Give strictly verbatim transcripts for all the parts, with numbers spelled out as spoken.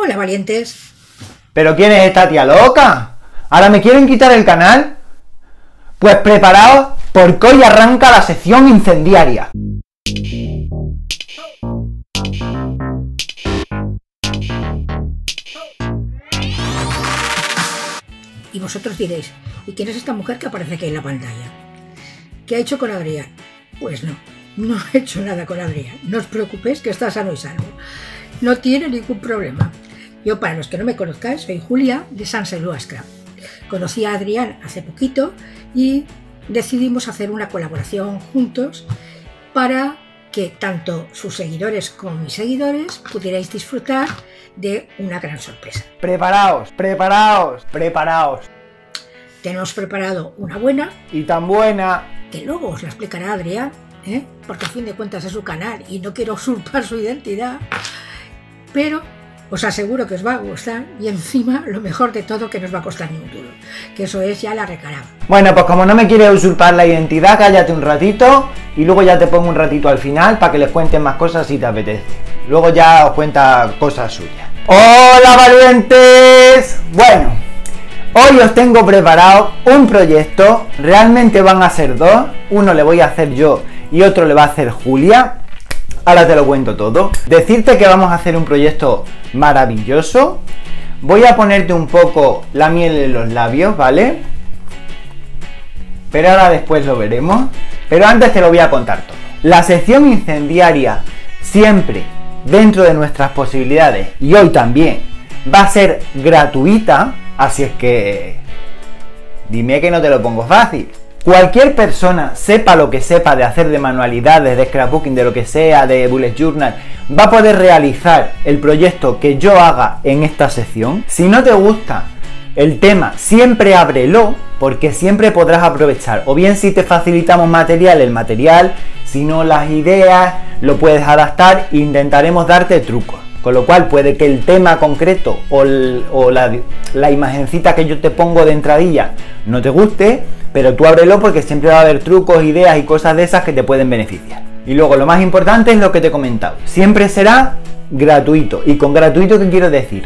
Hola, valientes. ¿Pero quién es esta tía loca? ¿Ahora me quieren quitar el canal? Pues preparaos, porque hoy arranca la sección incendiaria. Y vosotros diréis, ¿y quién es esta mujer que aparece aquí en la pantalla? ¿Qué ha hecho con Adrián? Pues no, no he hecho nada con Adrián. No os preocupéis, que está sano y salvo. No tiene ningún problema. Yo, para los que no me conozcáis, soy Julia de Samselua Scrap. Conocí a Adrián hace poquito y decidimos hacer una colaboración juntos para que tanto sus seguidores como mis seguidores pudierais disfrutar de una gran sorpresa. Preparaos, preparaos, preparaos. Tenemos preparado una buena. Y tan buena. Que luego os la explicará Adrián, ¿eh? Porque a fin de cuentas es su canal y no quiero usurpar su identidad. Pero os aseguro que os va a gustar y encima lo mejor de todo que no os va a costar ni un duro, que eso es ya la recarga. Bueno, pues como no me quieres usurpar la identidad, cállate un ratito y luego ya te pongo un ratito al final para que les cuentes más cosas si te apetece. Luego ya os cuenta cosas suyas. ¡Hola, valientes! Bueno, hoy os tengo preparado un proyecto, realmente van a ser dos, uno le voy a hacer yo y otro le va a hacer Julia. Ahora te lo cuento todo. Decirte que vamos a hacer un proyecto maravilloso. Voy a ponerte un poco la miel en los labios, ¿vale? Pero ahora después lo veremos. Pero antes te lo voy a contar todo. La sección incendiaria, siempre dentro de nuestras posibilidades, y hoy también, va a ser gratuita. Así es que dime que no te lo pongo fácil. Cualquier persona, sepa lo que sepa de hacer de manualidades, de scrapbooking, de lo que sea, de bullet journal, va a poder realizar el proyecto que yo haga en esta sección. Si no te gusta el tema, siempre ábrelo, porque siempre podrás aprovechar. O bien si te facilitamos material, el material, si no las ideas, lo puedes adaptar e intentaremos darte trucos. Con lo cual puede que el tema concreto o, el, o la, la imagencita que yo te pongo de entradilla no te guste, pero tú ábrelo porque siempre va a haber trucos, ideas y cosas de esas que te pueden beneficiar. Y luego lo más importante es lo que te he comentado. Siempre será gratuito. ¿Y con gratuito qué quiero decir?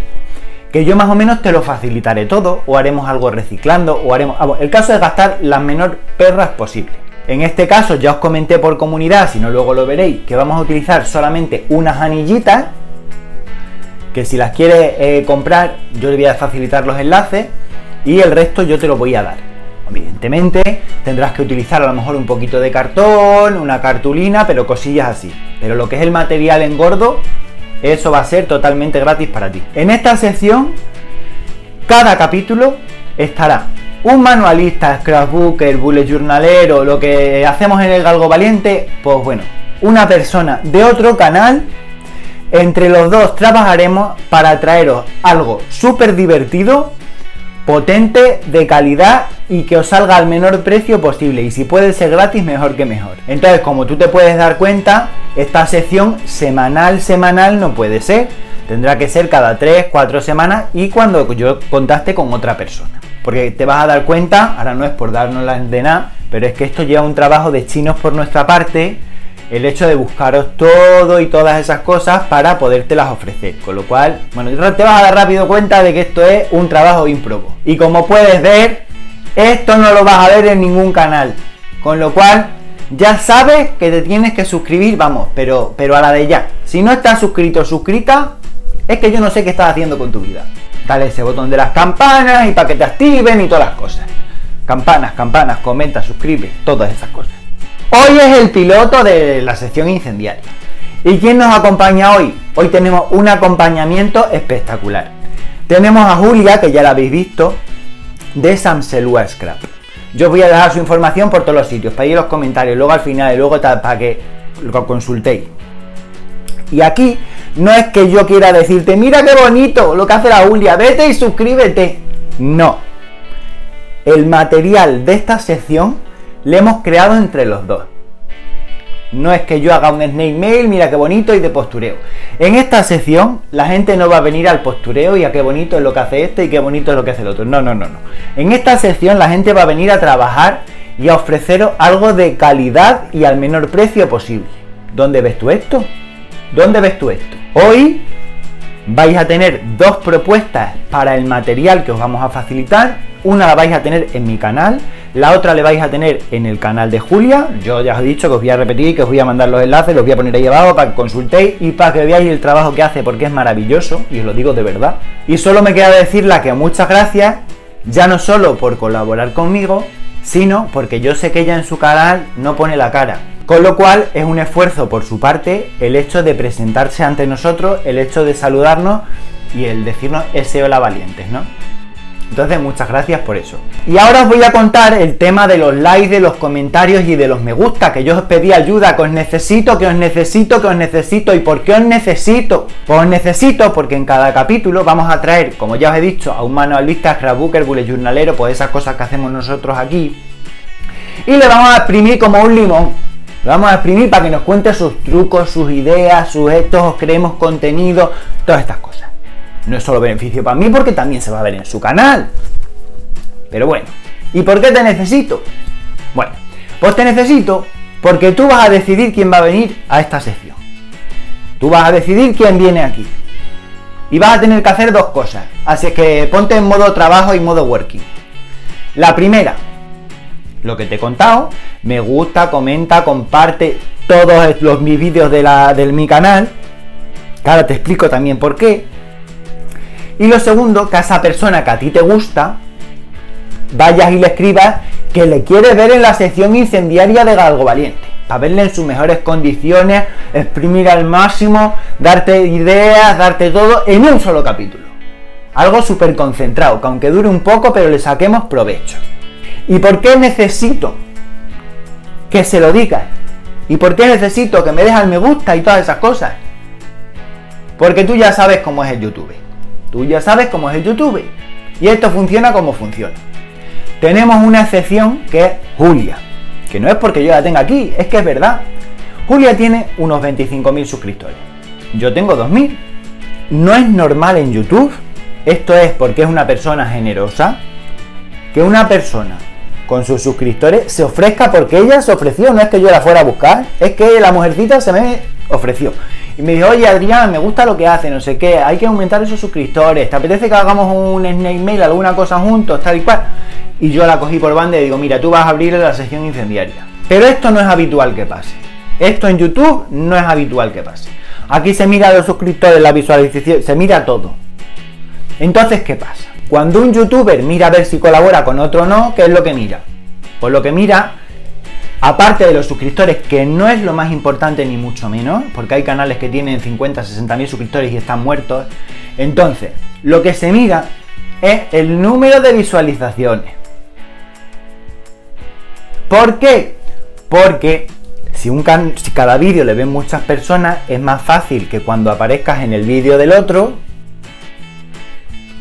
Que yo más o menos te lo facilitaré todo, o haremos algo reciclando, o haremos... El caso es gastar las menor perras posible. En este caso ya os comenté por comunidad, si no luego lo veréis, que vamos a utilizar solamente unas anillitas, que si las quieres eh, comprar yo te voy a facilitar los enlaces y el resto yo te lo voy a dar. Evidentemente tendrás que utilizar a lo mejor un poquito de cartón, una cartulina, pero cosillas así. Pero lo que es el material engordo, eso va a ser totalmente gratis para ti. En esta sección, cada capítulo estará un manualista, scrapbooker, bullet journalero, lo que hacemos en el Galgo Valiente, pues bueno, una persona de otro canal. Entre los dos trabajaremos para traeros algo súper divertido, potente, de calidad y que os salga al menor precio posible. Y si puede ser gratis, mejor que mejor. Entonces, como tú te puedes dar cuenta, esta sección semanal, semanal no puede ser. Tendrá que ser cada tres, cuatro semanas y cuando yo contacte con otra persona. Porque te vas a dar cuenta, ahora no es por darnos la de nada, pero es que esto lleva un trabajo de chinos por nuestra parte. El hecho de buscaros todo y todas esas cosas para podértelas ofrecer. Con lo cual, bueno, te vas a dar rápido cuenta de que esto es un trabajo ímprobo. Y como puedes ver, esto no lo vas a ver en ningún canal. Con lo cual, ya sabes que te tienes que suscribir, vamos, pero, pero a la de ya. Si no estás suscrito o suscrita, es que yo no sé qué estás haciendo con tu vida. Dale ese botón de las campanas y para que te activen y todas las cosas. Campanas, campanas, comenta, suscribe, todas esas cosas. Hoy es el piloto de la sección incendiaria. ¿Y quién nos acompaña hoy? Hoy tenemos un acompañamiento espectacular. Tenemos a Julia, que ya la habéis visto, de Samselua Scrap. Yo os voy a dejar su información por todos los sitios, para ir a los comentarios, luego al final y luego para que lo consultéis. Y aquí no es que yo quiera decirte, mira qué bonito lo que hace la Julia, vete y suscríbete. No. El material de esta sección le hemos creado entre los dos. No es que yo haga un snake mail, mira qué bonito, y de postureo. En esta sección la gente no va a venir al postureo y a qué bonito es lo que hace este y qué bonito es lo que hace el otro. No, no, no, no. En esta sección la gente va a venir a trabajar y a ofreceros algo de calidad y al menor precio posible. ¿Dónde ves tú esto? ¿Dónde ves tú esto? Hoy vais a tener dos propuestas para el material que os vamos a facilitar. Una la vais a tener en mi canal, la otra le vais a tener en el canal de Julia. Yo ya os he dicho que os voy a repetir, que os voy a mandar los enlaces, los voy a poner ahí abajo para que consultéis y para que veáis el trabajo que hace, porque es maravilloso y os lo digo de verdad. Y solo me queda decirle que muchas gracias, ya no solo por colaborar conmigo, sino porque yo sé que ella en su canal no pone la cara. Con lo cual es un esfuerzo por su parte el hecho de presentarse ante nosotros, el hecho de saludarnos y el decirnos ese hola valientes, ¿no? Entonces muchas gracias por eso. Y ahora os voy a contar el tema de los likes, de los comentarios y de los me gusta, que yo os pedí ayuda, que os necesito, que os necesito, que os necesito. ¿Y por qué os necesito? Pues os necesito porque en cada capítulo vamos a traer, como ya os he dicho, a un manualista, scrapbooker, bullet journalero, pues esas cosas que hacemos nosotros aquí, y le vamos a exprimir como un limón. Lo vamos a exprimir para que nos cuente sus trucos, sus ideas, sus estos, os creemos contenido, todas estas cosas. No es solo beneficio para mí, porque también se va a ver en su canal. Pero bueno, ¿y por qué te necesito? Bueno, pues te necesito porque tú vas a decidir quién va a venir a esta sección. Tú vas a decidir quién viene aquí. Y vas a tener que hacer dos cosas. Así que ponte en modo trabajo y modo working. La primera, lo que te he contado, me gusta, comenta, comparte todos los, mis vídeos de, la, de mi canal, que ahora te explico también por qué. Y lo segundo, que a esa persona que a ti te gusta, vayas y le escribas que le quieres ver en la sección incendiaria de Galgo Valiente, para verle en sus mejores condiciones, exprimir al máximo, darte ideas, darte todo en un solo capítulo. Algo súper concentrado, que aunque dure un poco, pero le saquemos provecho. ¿Y por qué necesito que se lo digas? ¿Y por qué necesito que me dejes el me gusta y todas esas cosas? Porque tú ya sabes cómo es el YouTube. Tú ya sabes cómo es el YouTube. Y esto funciona como funciona. Tenemos una excepción que es Julia. Que no es porque yo la tenga aquí, es que es verdad. Julia tiene unos veinticinco mil suscriptores. Yo tengo dos mil. No es normal en YouTube. Esto es porque es una persona generosa. Que una persona con sus suscriptores se ofrezca porque ella se ofreció, no es que yo la fuera a buscar, es que la mujercita se me ofreció y me dijo, oye Adrián, me gusta lo que hace, no sé qué, hay que aumentar esos suscriptores, ¿te apetece que hagamos un snail mail, alguna cosa juntos, tal y cual? Y yo la cogí por banda y digo, mira, tú vas a abrir la sección incendiaria. Pero esto no es habitual que pase, esto en YouTube no es habitual que pase. Aquí se mira los suscriptores, la visualización, se mira todo. Entonces, ¿qué pasa? Cuando un youtuber mira a ver si colabora con otro o no, ¿qué es lo que mira? Pues lo que mira, aparte de los suscriptores, que no es lo más importante ni mucho menos, porque hay canales que tienen cincuenta, sesenta mil suscriptores y están muertos. Entonces, lo que se mira es el número de visualizaciones. ¿Por qué? Porque si, un can si cada vídeo le ven muchas personas, es más fácil que cuando aparezcas en el vídeo del otro,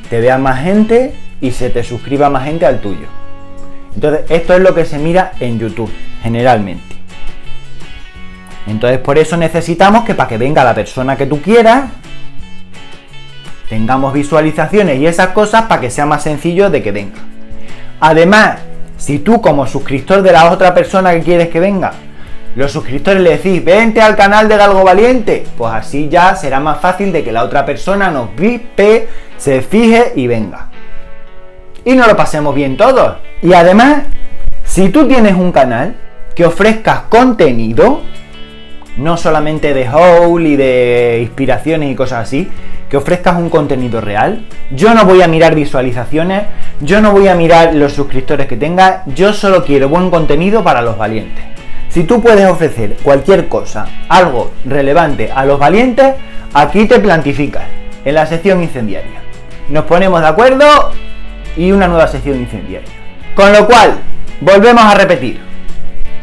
te vea más gente y se te suscriba más gente al tuyo. Entonces, esto es lo que se mira en YouTube, generalmente. Entonces, por eso necesitamos que para que venga la persona que tú quieras, tengamos visualizaciones y esas cosas para que sea más sencillo de que venga. Además, si tú como suscriptor de la otra persona que quieres que venga, los suscriptores le decís, vente al canal de Galgo Valiente, pues así ya será más fácil de que la otra persona nos vipe, se fije y venga. Y nos lo pasemos bien todos. Y además, si tú tienes un canal que ofrezcas contenido, no solamente de haul y de inspiraciones y cosas así, que ofrezcas un contenido real, yo no voy a mirar visualizaciones, yo no voy a mirar los suscriptores que tengas, yo solo quiero buen contenido para los valientes. Si tú puedes ofrecer cualquier cosa, algo relevante a los valientes, aquí te plantificas, en la sección incendiaria. Nos ponemos de acuerdo y una nueva sección incendiaria. Con lo cual, volvemos a repetir.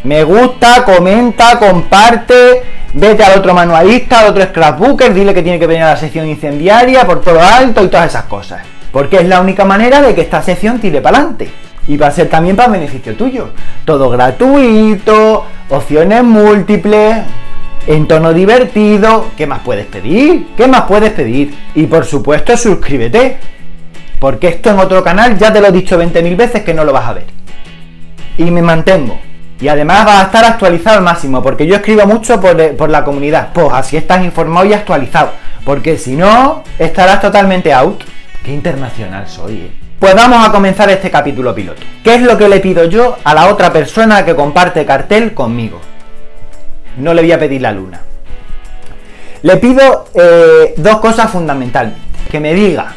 Me gusta, comenta, comparte, vete al otro manualista, al otro scrapbooker, dile que tiene que venir a la sección incendiaria por todo lo alto y todas esas cosas. Porque es la única manera de que esta sección tire para adelante. Y va a ser también para beneficio tuyo. Todo gratuito, opciones múltiples, en tono divertido. ¿Qué más puedes pedir? ¿Qué más puedes pedir? Y por supuesto, suscríbete. Porque esto en otro canal ya te lo he dicho veinte mil veces que no lo vas a ver. Y me mantengo. Y además vas a estar actualizado al máximo. Porque yo escribo mucho por, por la comunidad. Pues así estás informado y actualizado. porque si no, estarás totalmente out. ¡Qué internacional soy, eh! Pues vamos a comenzar este capítulo piloto. ¿Qué es lo que le pido yo a la otra persona que comparte cartel conmigo? No le voy a pedir la luna. Le pido eh, dos cosas fundamentalmente. Que me diga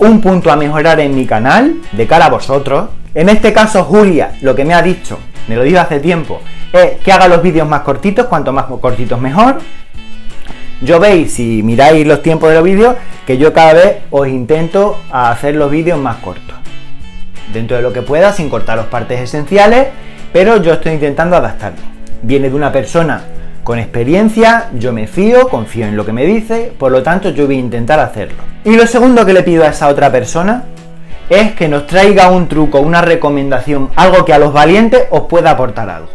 un punto a mejorar en mi canal, de cara a vosotros. En este caso, Julia, lo que me ha dicho, me lo dijo hace tiempo, es que haga los vídeos más cortitos, cuanto más cortitos mejor. Yo veis, si miráis los tiempos de los vídeos, que yo cada vez os intento hacer los vídeos más cortos. Dentro de lo que pueda, sin cortaros partes esenciales, pero yo estoy intentando adaptarme. Viene de una persona con experiencia, yo me fío, confío en lo que me dice, por lo tanto yo voy a intentar hacerlo. Y lo segundo que le pido a esa otra persona es que nos traiga un truco, una recomendación, algo que a los valientes os pueda aportar algo.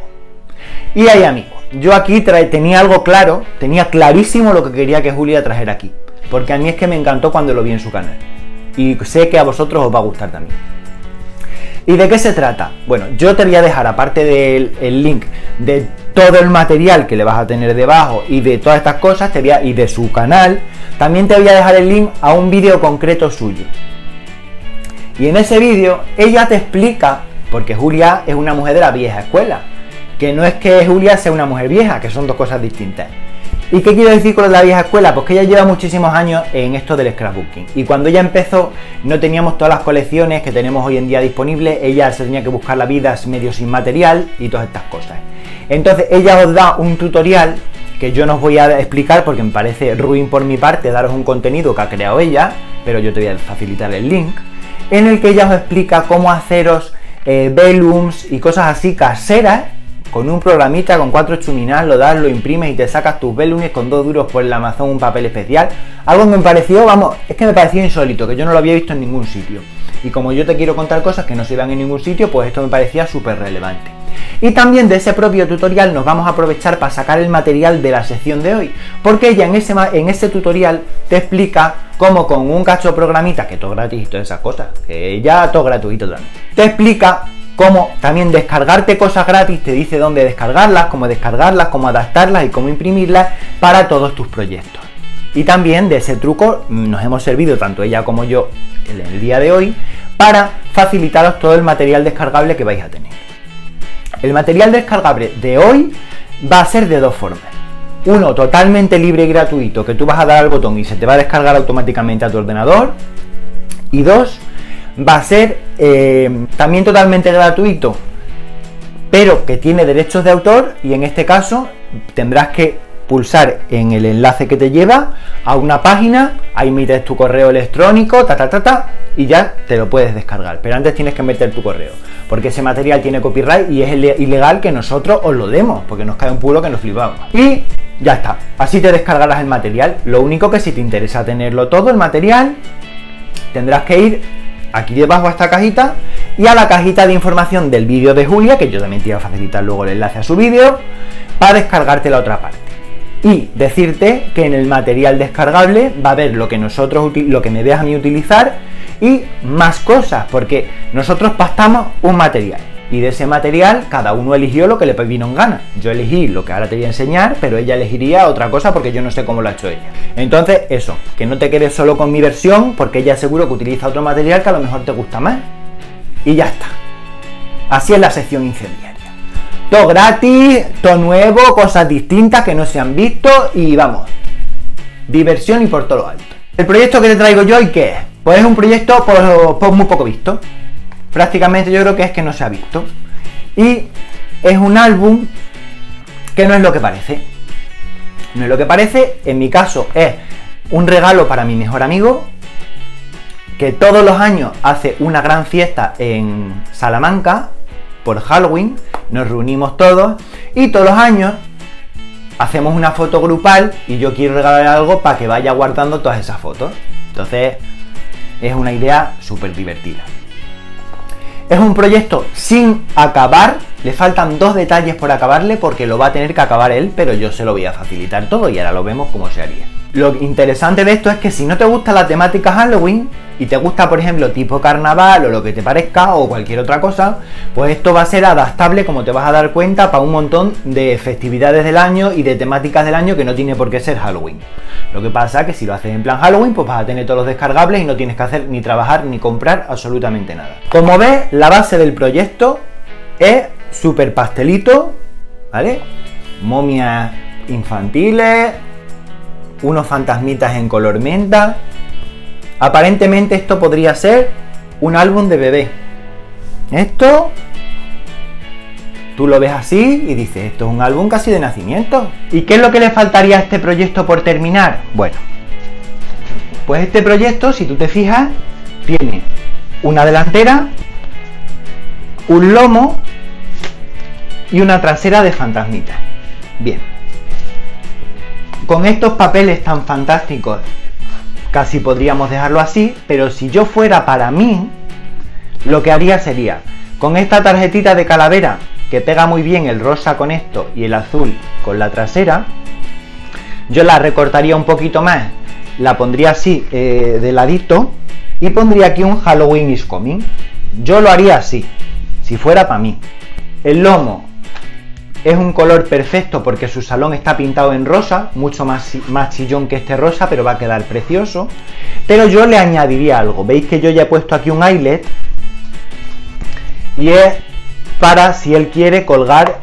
Y ahí, amigos, yo aquí trae, tenía algo claro, tenía clarísimo lo que quería que Julia trajera aquí, porque a mí es que me encantó cuando lo vi en su canal, y sé que a vosotros os va a gustar también. ¿Y de qué se trata? Bueno, yo te voy a dejar, aparte del el link de todo el material que le vas a tener debajo y de todas estas cosas, te voy a, y de su canal, también te voy a dejar el link a un vídeo concreto suyo. Y en ese vídeo ella te explica, porque Julia es una mujer de la vieja escuela, que no es que Julia sea una mujer vieja, que son dos cosas distintas. ¿Y qué quiero decir con la vieja escuela? Pues que ella lleva muchísimos años en esto del scrapbooking. Y cuando ella empezó, no teníamos todas las colecciones que tenemos hoy en día disponibles, ella se tenía que buscar la vida medio sin material y todas estas cosas. Entonces ella os da un tutorial que yo no os voy a explicar porque me parece ruin por mi parte daros un contenido que ha creado ella, pero yo te voy a facilitar el link, en el que ella os explica cómo haceros eh, vellums y cosas así caseras. Con un programita, con cuatro chuminas, lo das, lo imprimes y te sacas tus vellums con dos duros por el Amazon, un papel especial. Algo que me pareció, vamos, es que me pareció insólito, que yo no lo había visto en ningún sitio. Y como yo te quiero contar cosas que no se vean en ningún sitio, pues esto me parecía súper relevante. Y también de ese propio tutorial nos vamos a aprovechar para sacar el material de la sección de hoy, porque ella en ese, en ese tutorial te explica cómo con un cacho programita, que todo gratis y todas esas cosas, que ya todo gratuito también, te explica cómo también descargarte cosas gratis, te dice dónde descargarlas, cómo descargarlas, cómo adaptarlas y cómo imprimirlas para todos tus proyectos. Y también de ese truco nos hemos servido tanto ella como yo en el día de hoy para facilitaros todo el material descargable que vais a tener. El material descargable de hoy va a ser de dos formas. Uno totalmente libre y gratuito, que tú vas a dar al botón y se te va a descargar automáticamente a tu ordenador. Y dos, va a ser eh, también totalmente gratuito, pero que tiene derechos de autor, y en este caso tendrás que pulsar en el enlace que te lleva a una página, ahí metes tu correo electrónico, ta ta ta ta, y ya te lo puedes descargar, pero antes tienes que meter tu correo, porque ese material tiene copyright y es ilegal que nosotros os lo demos, porque nos cae un pulo que nos flipamos. Y ya está, así te descargarás el material. Lo único que si te interesa tenerlo todo, el material, tendrás que ir aquí debajo a esta cajita y a la cajita de información del vídeo de Julia, que yo también te voy a facilitar luego el enlace a su vídeo, para descargarte la otra parte. Y decirte que en el material descargable va a haber lo que nosotros, lo que me veas a mí utilizar y más cosas, porque nosotros pactamos un material y de ese material cada uno eligió lo que le vino en gana. Yo elegí lo que ahora te voy a enseñar, pero ella elegiría otra cosa porque yo no sé cómo lo ha hecho ella. Entonces eso, que no te quedes solo con mi versión, porque ella seguro que utiliza otro material que a lo mejor te gusta más. Y ya está, así es la sección incendiaria. Todo gratis, todo nuevo, cosas distintas que no se han visto y vamos, diversión y por todo lo alto. El proyecto que te traigo yo, ¿y qué es? Pues es un proyecto por, por muy poco visto. Prácticamente yo creo que es que no se ha visto. Y es un álbum que no es lo que parece. No es lo que parece. En mi caso es un regalo para mi mejor amigo, que todos los años hace una gran fiesta en Salamanca por Halloween. Nos reunimos todos y todos los años hacemos una foto grupal y yo quiero regalar algo para que vaya guardando todas esas fotos. Entonces es una idea súper divertida. Es un proyecto sin acabar, le faltan dos detalles por acabarle porque lo va a tener que acabar él, pero yo se lo voy a facilitar todo y ahora lo vemos cómo se haría. Lo interesante de esto es que si no te gusta la temática Halloween, y te gusta, por ejemplo, tipo carnaval o lo que te parezca o cualquier otra cosa, pues esto va a ser adaptable, como te vas a dar cuenta, para un montón de festividades del año y de temáticas del año, que no tiene por qué ser Halloween. Lo que pasa es que si lo haces en plan Halloween, pues vas a tener todos los descargables y no tienes que hacer ni trabajar ni comprar absolutamente nada. Como ves, la base del proyecto es súper pastelito, ¿vale? Momias infantiles, unos fantasmitas en color menta. Aparentemente esto podría ser un álbum de bebé. Esto tú lo ves así y dices, esto es un álbum casi de nacimiento. ¿Y qué es lo que le faltaría a este proyecto por terminar? Bueno, pues este proyecto, si tú te fijas, tiene una delantera, un lomo y una trasera de fantasmitas. Bien, con estos papeles tan fantásticos casi podríamos dejarlo así, pero si yo fuera para mí, lo que haría sería, con esta tarjetita de calavera, que pega muy bien el rosa con esto y el azul con la trasera, yo la recortaría un poquito más, la pondría así eh, de ladito, y pondría aquí un Halloween is coming. Yo lo haría así, si fuera para mí. El lomo es un color perfecto porque su salón está pintado en rosa, mucho más, más chillón que este rosa, pero va a quedar precioso. Pero yo le añadiría algo. Veis que yo ya he puesto aquí un eyelet, y es para si él quiere colgar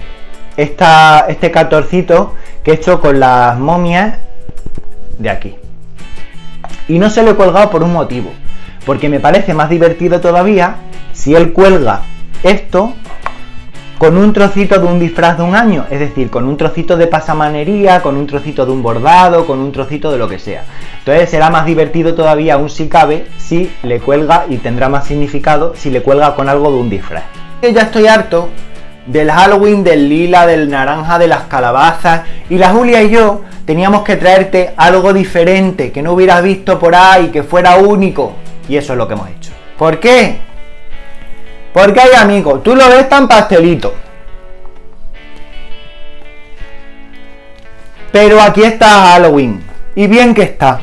esta, este catorcito que he hecho con las momias de aquí. Y no se lo he colgado por un motivo, porque me parece más divertido todavía si él cuelga esto con un trocito de un disfraz de un año, es decir, con un trocito de pasamanería, con un trocito de un bordado, con un trocito de lo que sea. Entonces será más divertido todavía, aún si cabe, si le cuelga, y tendrá más significado si le cuelga con algo de un disfraz. Yo ya estoy harto del Halloween, del lila, del naranja, de las calabazas, y la Julia y yo teníamos que traerte algo diferente, que no hubieras visto por ahí, que fuera único, y eso es lo que hemos hecho. ¿Por qué? Porque hay amigos, tú lo ves tan pastelito, pero aquí está Halloween, y bien que está.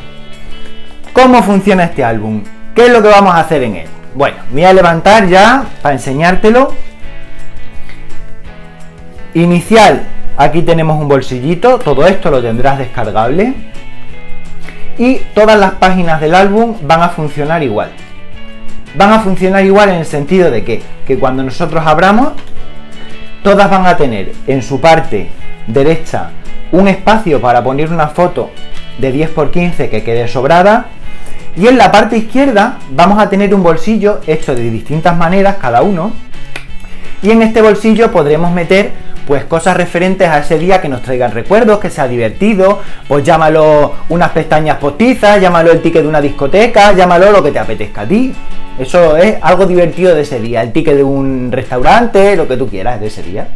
¿Cómo funciona este álbum? ¿Qué es lo que vamos a hacer en él? Bueno, me voy a levantar ya para enseñártelo. Inicial, aquí tenemos un bolsillito, todo esto lo tendrás descargable. Y todas las páginas del álbum van a funcionar igual. Van a funcionar igual en el sentido de que, que cuando nosotros abramos, todas van a tener en su parte derecha un espacio para poner una foto de diez por quince que quede sobrada, y en la parte izquierda vamos a tener un bolsillo hecho de distintas maneras cada uno, y en este bolsillo podremos meter pues cosas referentes a ese día que nos traigan recuerdos, que sea divertido, pues llámalo unas pestañas postizas, llámalo el ticket de una discoteca, llámalo lo que te apetezca a ti. Eso es algo divertido de ese día, el ticket de un restaurante, lo que tú quieras de ese día.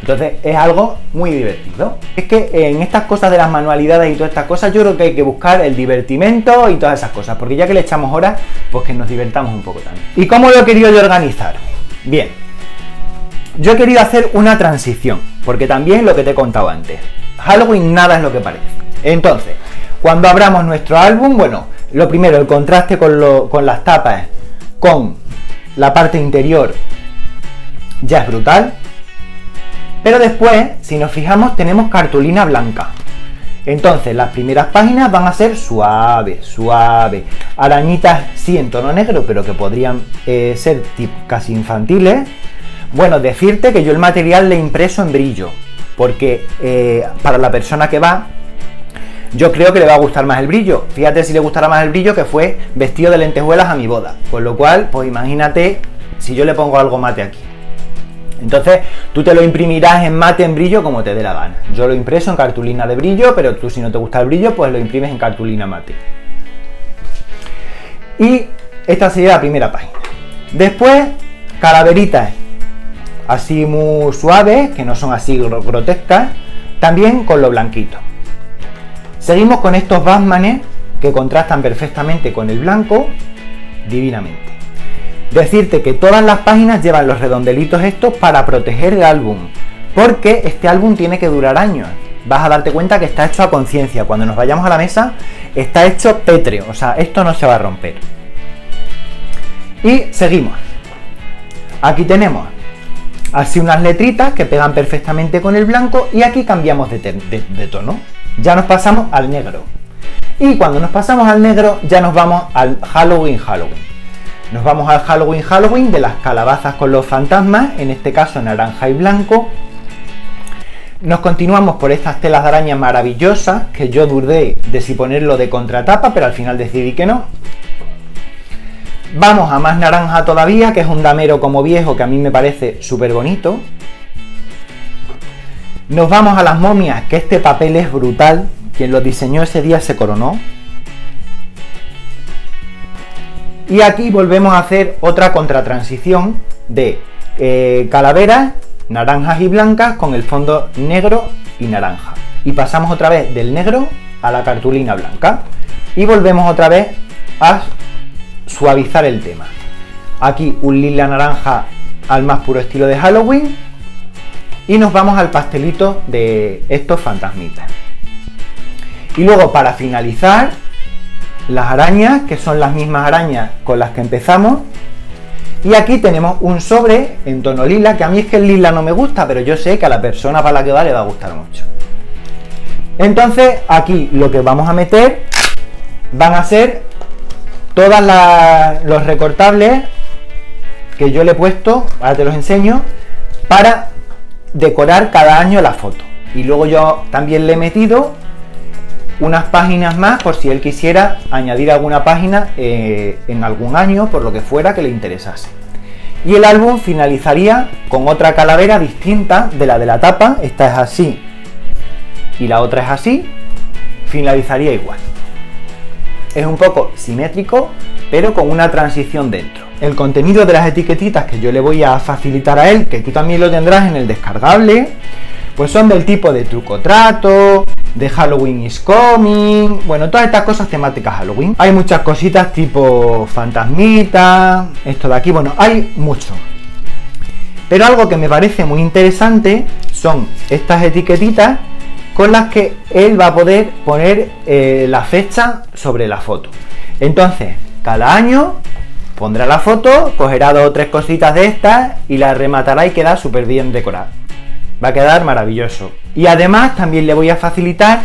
Entonces es algo muy divertido. Es que en estas cosas de las manualidades y todas estas cosas, yo creo que hay que buscar el divertimento y todas esas cosas, porque ya que le echamos horas, pues que nos divertamos un poco también. ¿Y cómo lo he querido yo organizar? Bien. Yo he querido hacer una transición, porque también lo que te he contado antes, Halloween nada es lo que parece. Entonces, cuando abramos nuestro álbum, bueno, lo primero, el contraste con, lo, con las tapas, con la parte interior, ya es brutal. Pero después, si nos fijamos, tenemos cartulina blanca. Entonces, las primeras páginas van a ser suaves, suaves, arañitas sí en tono negro, pero que podrían eh, ser casi infantiles. Bueno, decirte que yo el material le he impreso en brillo, porque eh, para la persona que va, yo creo que le va a gustar más el brillo. Fíjate si le gustará más el brillo, que fue vestido de lentejuelas a mi boda. Con lo cual, pues imagínate si yo le pongo algo mate aquí. Entonces, tú te lo imprimirás en mate, en brillo, como te dé la gana. Yo lo impreso en cartulina de brillo, pero tú si no te gusta el brillo, pues lo imprimes en cartulina mate. Y esta sería la primera página. Después, calaveritas así muy suaves, que no son así grotescas, también con lo blanquito. Seguimos con estos Batmanes que contrastan perfectamente con el blanco, divinamente. Decirte que todas las páginas llevan los redondelitos estos para proteger el álbum, porque este álbum tiene que durar años. Vas a darte cuenta que está hecho a conciencia, cuando nos vayamos a la mesa está hecho pétreo, o sea, esto no se va a romper. Y seguimos. Aquí tenemos así unas letritas que pegan perfectamente con el blanco y aquí cambiamos de, de, de tono. Ya nos pasamos al negro. Y cuando nos pasamos al negro ya nos vamos al Halloween Halloween. Nos vamos al Halloween Halloween de las calabazas con los fantasmas, en este caso naranja y blanco. Nos continuamos por estas telas de araña maravillosas, que yo dudé de si ponerlo de contratapa, pero al final decidí que no. Vamos a más naranja todavía, que es un damero como viejo, que a mí me parece súper bonito. Nos vamos a las momias, que este papel es brutal. Quien lo diseñó ese día se coronó. Y aquí volvemos a hacer otra contratransición de eh, calaveras, naranjas y blancas con el fondo negro y naranja. Y pasamos otra vez del negro a la cartulina blanca. Y volvemos otra vez a suavizar el tema. Aquí un lila naranja al más puro estilo de Halloween. Y nos vamos al pastelito de estos fantasmitas. Y luego para finalizar, las arañas, que son las mismas arañas con las que empezamos. Y aquí tenemos un sobre en tono lila, que a mí es que el lila no me gusta, pero yo sé que a la persona para la que va le va a gustar mucho. Entonces aquí lo que vamos a meter van a ser todos los recortables que yo le he puesto, ahora te los enseño, para decorar cada año la foto. Y luego yo también le he metido unas páginas más por si él quisiera añadir alguna página eh, en algún año, por lo que fuera que le interesase. Y el álbum finalizaría con otra calavera distinta de la de la tapa. Esta es así y la otra es así. Finalizaría igual. Es un poco simétrico, pero con una transición dentro. El contenido de las etiquetitas que yo le voy a facilitar a él, que tú también lo tendrás en el descargable, pues son del tipo de truco trato, de Halloween is coming, bueno, todas estas cosas temáticas Halloween. Hay muchas cositas tipo fantasmita, esto de aquí, bueno, hay mucho. Pero algo que me parece muy interesante son estas etiquetitas con las que él va a poder poner eh, la fecha sobre la foto. Entonces, cada año pondrá la foto, cogerá dos o tres cositas de estas y la rematará y queda súper bien decorada. Va a quedar maravilloso. Y además también le voy a facilitar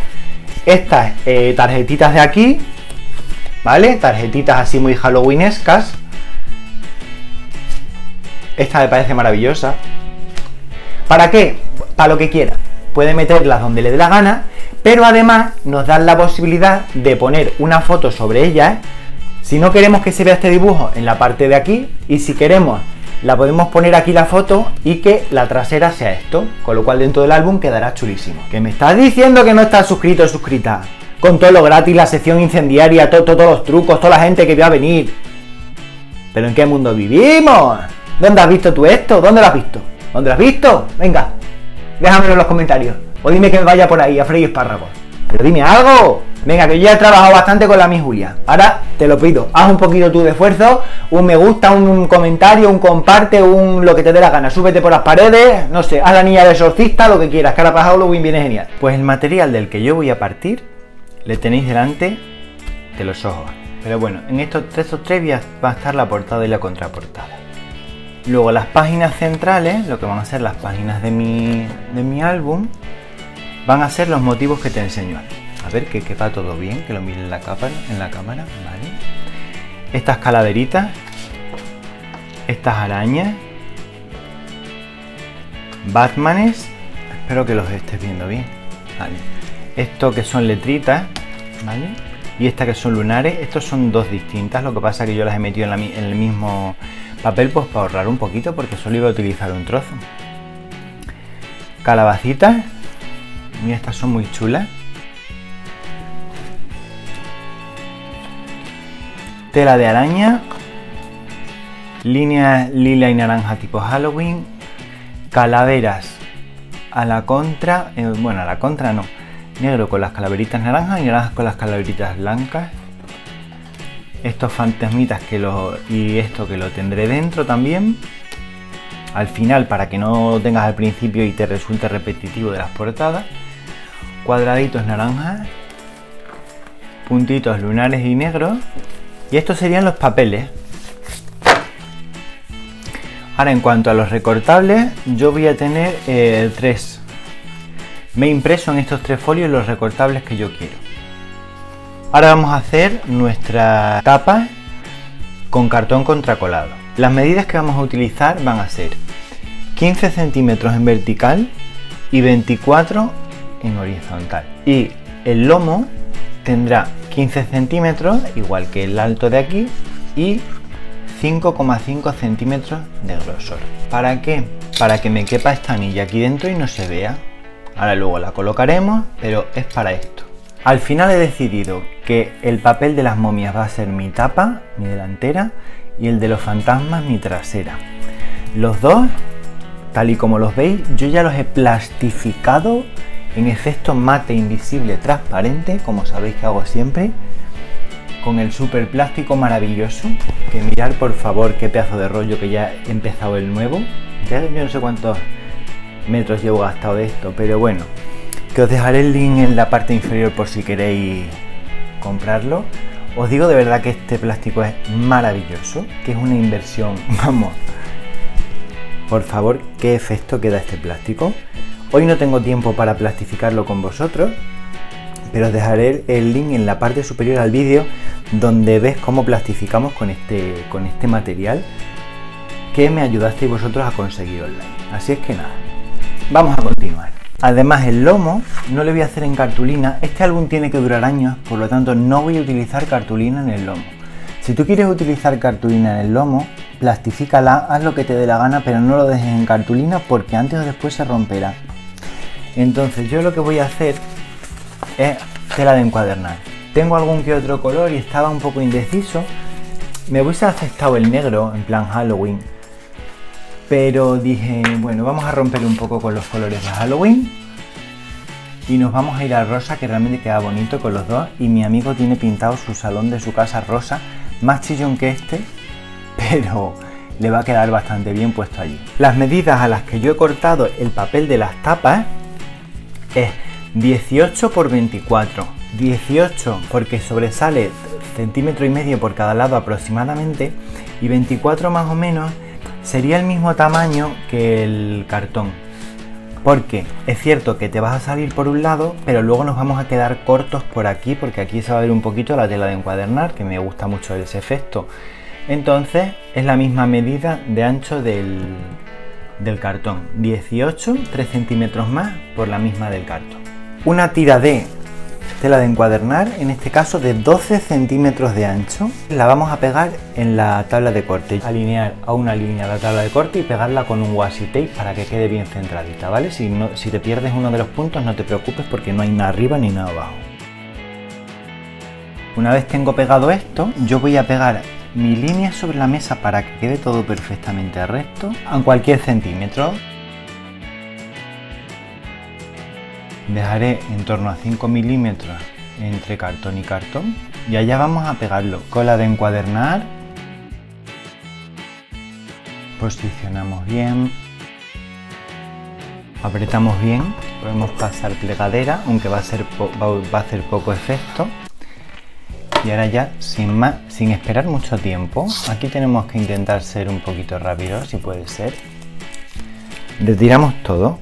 estas eh, tarjetitas de aquí, ¿vale? Tarjetitas así muy halloweenescas. Esta me parece maravillosa. ¿Para qué? Para lo que quiera. Puede meterlas donde le dé la gana, pero además nos dan la posibilidad de poner una foto sobre ellas. Si no queremos que se vea este dibujo, en la parte de aquí, y si queremos la podemos poner aquí la foto y que la trasera sea esto, con lo cual dentro del álbum quedará chulísimo. ¿Que me estás diciendo que no estás suscrito o suscrita? Con todo lo gratis, la sección incendiaria, todo, todo, todos los trucos, toda la gente que va a venir. ¿Pero en qué mundo vivimos? ¿Dónde has visto tú esto? ¿Dónde lo has visto? ¿Dónde lo has visto? Venga, déjamelo en los comentarios. O dime que me vaya por ahí a Freddy Espárragos. Pero dime algo. Venga, que yo ya he trabajado bastante con la mi Julia. Ahora te lo pido, haz un poquito tú de esfuerzo, un me gusta, un comentario, un comparte, un lo que te dé la gana. Súbete por las paredes, no sé, haz la niña de exorcista, lo que quieras, que ahora para Halloween viene genial. Pues el material del que yo voy a partir le tenéis delante de los ojos. Pero bueno, en estos tres o tres va a estar la portada y la contraportada. Luego las páginas centrales, lo que van a ser las páginas de mi, de mi álbum, van a ser los motivos que te enseño aquí. A ver que quepa todo bien, que lo mire en la capa, en la cámara, ¿vale? Estas calaveritas, estas arañas, Batmanes, espero que los estés viendo bien, ¿vale? Esto que son letritas, ¿vale? Y estas que son lunares, estos son dos distintas, lo que pasa que yo las he metido en, la, en el mismo papel, pues para ahorrar un poquito, porque solo iba a utilizar un trozo. Calabacitas, mira, estas son muy chulas. Tela de araña, líneas lila y naranja tipo Halloween, calaveras a la contra, eh, bueno, a la contra no, negro con las calaveritas naranjas y naranjas con las calaveritas blancas. Estos fantasmitas que lo, y esto que lo tendré dentro también, al final para que no lo tengas al principio y te resulte repetitivo de las portadas. Cuadraditos naranjas, puntitos lunares y negros. Y estos serían los papeles. Ahora, en cuanto a los recortables, yo voy a tener eh, tres. Me he impreso en estos tres folios los recortables que yo quiero. Ahora vamos a hacer nuestra tapa con cartón contracolado. Las medidas que vamos a utilizar van a ser quince centímetros en vertical y veinticuatro en horizontal. Y el lomo tendrá quince centímetros, igual que el alto de aquí, y cinco coma cinco centímetros de grosor. ¿Para qué? Para que me quepa esta anilla aquí dentro y no se vea. Ahora luego la colocaremos, pero es para esto. Al final he decidido que el papel de las momias va a ser mi tapa, mi delantera, y el de los fantasmas, mi trasera. Los dos, tal y como los veis, yo ya los he plastificado en efecto mate invisible transparente, como sabéis que hago siempre, con el super plástico maravilloso. Que mirar, por favor, qué pedazo de rollo, que ya he empezado el nuevo. Ya yo no sé cuántos metros llevo gastado de esto, pero bueno, que os dejaré el link en la parte inferior por si queréis comprarlo. Os digo de verdad que este plástico es maravilloso, que es una inversión, vamos. Por favor, qué efecto queda este plástico. Hoy no tengo tiempo para plastificarlo con vosotros, pero os dejaré el link en la parte superior al vídeo donde ves cómo plastificamos con este, con este material que me ayudasteis vosotros a conseguir online. Así es que nada, vamos a continuar. Además, el lomo no le voy a hacer en cartulina. Este álbum tiene que durar años, por lo tanto no voy a utilizar cartulina en el lomo. Si tú quieres utilizar cartulina en el lomo, plastifícala, haz lo que te dé la gana, pero no lo dejes en cartulina porque antes o después se romperá. Entonces yo lo que voy a hacer es tela de encuadernar. Tengo algún que otro color y estaba un poco indeciso. Me hubiese aceptado el negro en plan Halloween, pero dije, bueno, vamos a romper un poco con los colores de Halloween y nos vamos a ir al rosa, que realmente queda bonito con los dos. Y mi amigo tiene pintado su salón de su casa rosa, más chillón que este, pero le va a quedar bastante bien puesto allí. Las medidas a las que yo he cortado el papel de las tapas es dieciocho por veinticuatro, dieciocho porque sobresale centímetro y medio por cada lado aproximadamente, y veinticuatro más o menos sería el mismo tamaño que el cartón, porque es cierto que te vas a salir por un lado, pero luego nos vamos a quedar cortos por aquí, porque aquí se va a ver un poquito la tela de encuadernar, que me gusta mucho ese efecto. Entonces es la misma medida de ancho del, del cartón, dieciocho, tres centímetros más por la misma del cartón. Una tira de tela de encuadernar, en este caso de doce centímetros de ancho, la vamos a pegar en la tabla de corte. Alinear a una línea la tabla de corte y pegarla con un washi tape para que quede bien centradita, ¿vale? Si, no, si te pierdes uno de los puntos, no te preocupes porque no hay nada arriba ni nada abajo. Una vez tengo pegado esto, yo voy a pegar mi línea sobre la mesa para que quede todo perfectamente recto a cualquier centímetro. Dejaré en torno a cinco milímetros entre cartón y cartón y allá vamos a pegarlo. Cola de encuadernar, posicionamos bien, apretamos bien, podemos pasar plegadera, aunque va a ser va a hacer poco efecto. Y ahora ya, sin más, sin esperar mucho tiempo, aquí tenemos que intentar ser un poquito rápido, si puede ser. Retiramos todo.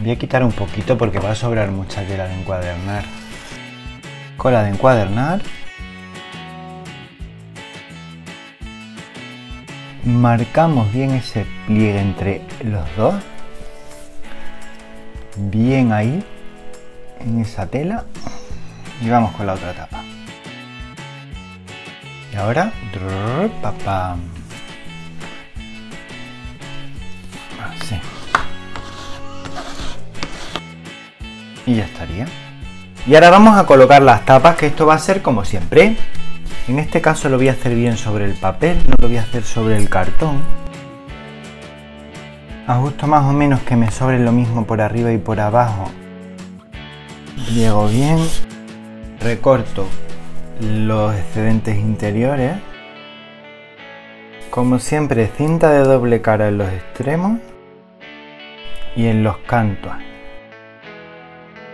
Voy a quitar un poquito porque va a sobrar mucha tela de encuadernar. Cola de encuadernar. Marcamos bien ese pliegue entre los dos. Bien ahí, en esa tela. Y vamos con la otra tapa. Y ahora, papá, así. Y ya estaría. Y ahora vamos a colocar las tapas, que esto va a ser como siempre. En este caso lo voy a hacer bien sobre el papel, no lo voy a hacer sobre el cartón. Ajusto más o menos que me sobre lo mismo por arriba y por abajo. Llego bien. Recorto los excedentes interiores, como siempre cinta de doble cara en los extremos y en los cantos.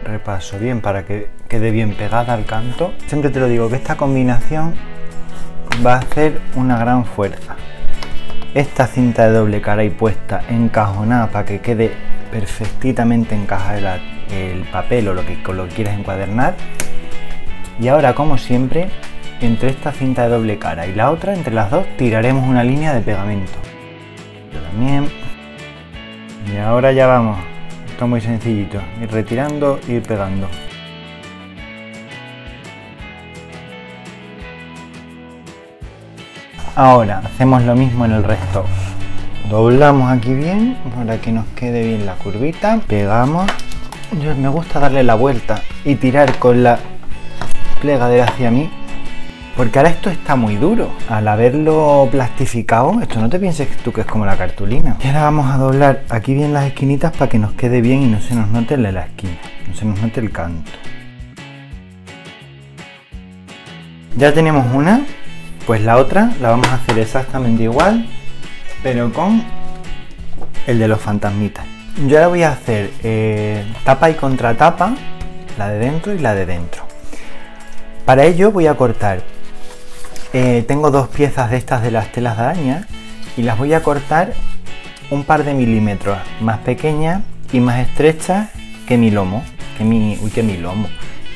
Repaso bien para que quede bien pegada al canto. Siempre te lo digo que esta combinación va a hacer una gran fuerza. esta cinta de doble cara y puesta, encajonada para que quede perfectamente encajada el, el papel o lo que, lo que quieras encuadernar. Y ahora, como siempre, entre esta cinta de doble cara y la otra, entre las dos, tiraremos una línea de pegamento. Yo también. Y ahora ya vamos. Esto es muy sencillito. Ir retirando, ir pegando. Ahora hacemos lo mismo en el resto. Doblamos aquí bien para que nos quede bien la curvita. Pegamos. Yo, me gusta darle la vuelta y tirar con la plegadera hacia mí. Porque ahora esto está muy duro. Al haberlo plastificado, esto no te pienses tú que es como la cartulina. Y ahora vamos a doblar aquí bien las esquinitas para que nos quede bien y no se nos note la, la esquina, no se nos note el canto. Ya tenemos una, pues la otra la vamos a hacer exactamente igual, pero con el de los fantasmitas. Yo ahora voy a hacer eh, tapa y contratapa, la de dentro y la de dentro. Para ello voy a cortar. Eh, tengo dos piezas de estas de las telas de araña y las voy a cortar un par de milímetros más pequeñas y más estrechas que mi lomo, que mi, uy, que mi lomo,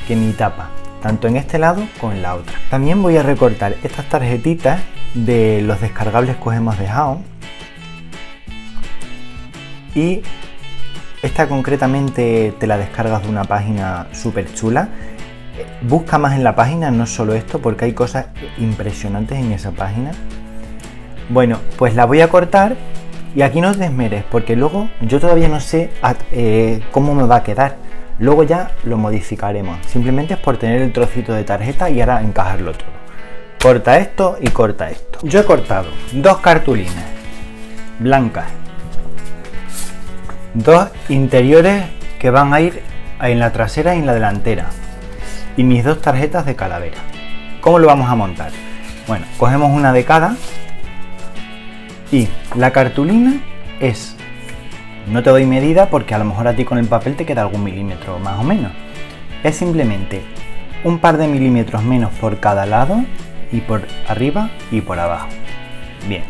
que mi tapa, tanto en este lado como en la otra. También voy a recortar estas tarjetitas de los descargables que os hemos dejado y esta concretamente te la descargas de una página súper chula. Busca más en la página, no solo esto, porque hay cosas impresionantes en esa página. Bueno, pues la voy a cortar y aquí no os desmeres, porque luego yo todavía no sé a, eh, cómo me va a quedar. Luego ya lo modificaremos. Simplemente es por tener el trocito de tarjeta y ahora encajarlo todo. Corta esto y corta esto. Yo he cortado dos cartulinas blancas, dos interiores que van a ir en la trasera y en la delantera, y mis dos tarjetas de calavera. ¿Cómo lo vamos a montar? Bueno, cogemos una de cada y la cartulina es, no te doy medida porque a lo mejor a ti con el papel te queda algún milímetro más o menos, es simplemente un par de milímetros menos por cada lado y por arriba y por abajo. Bien,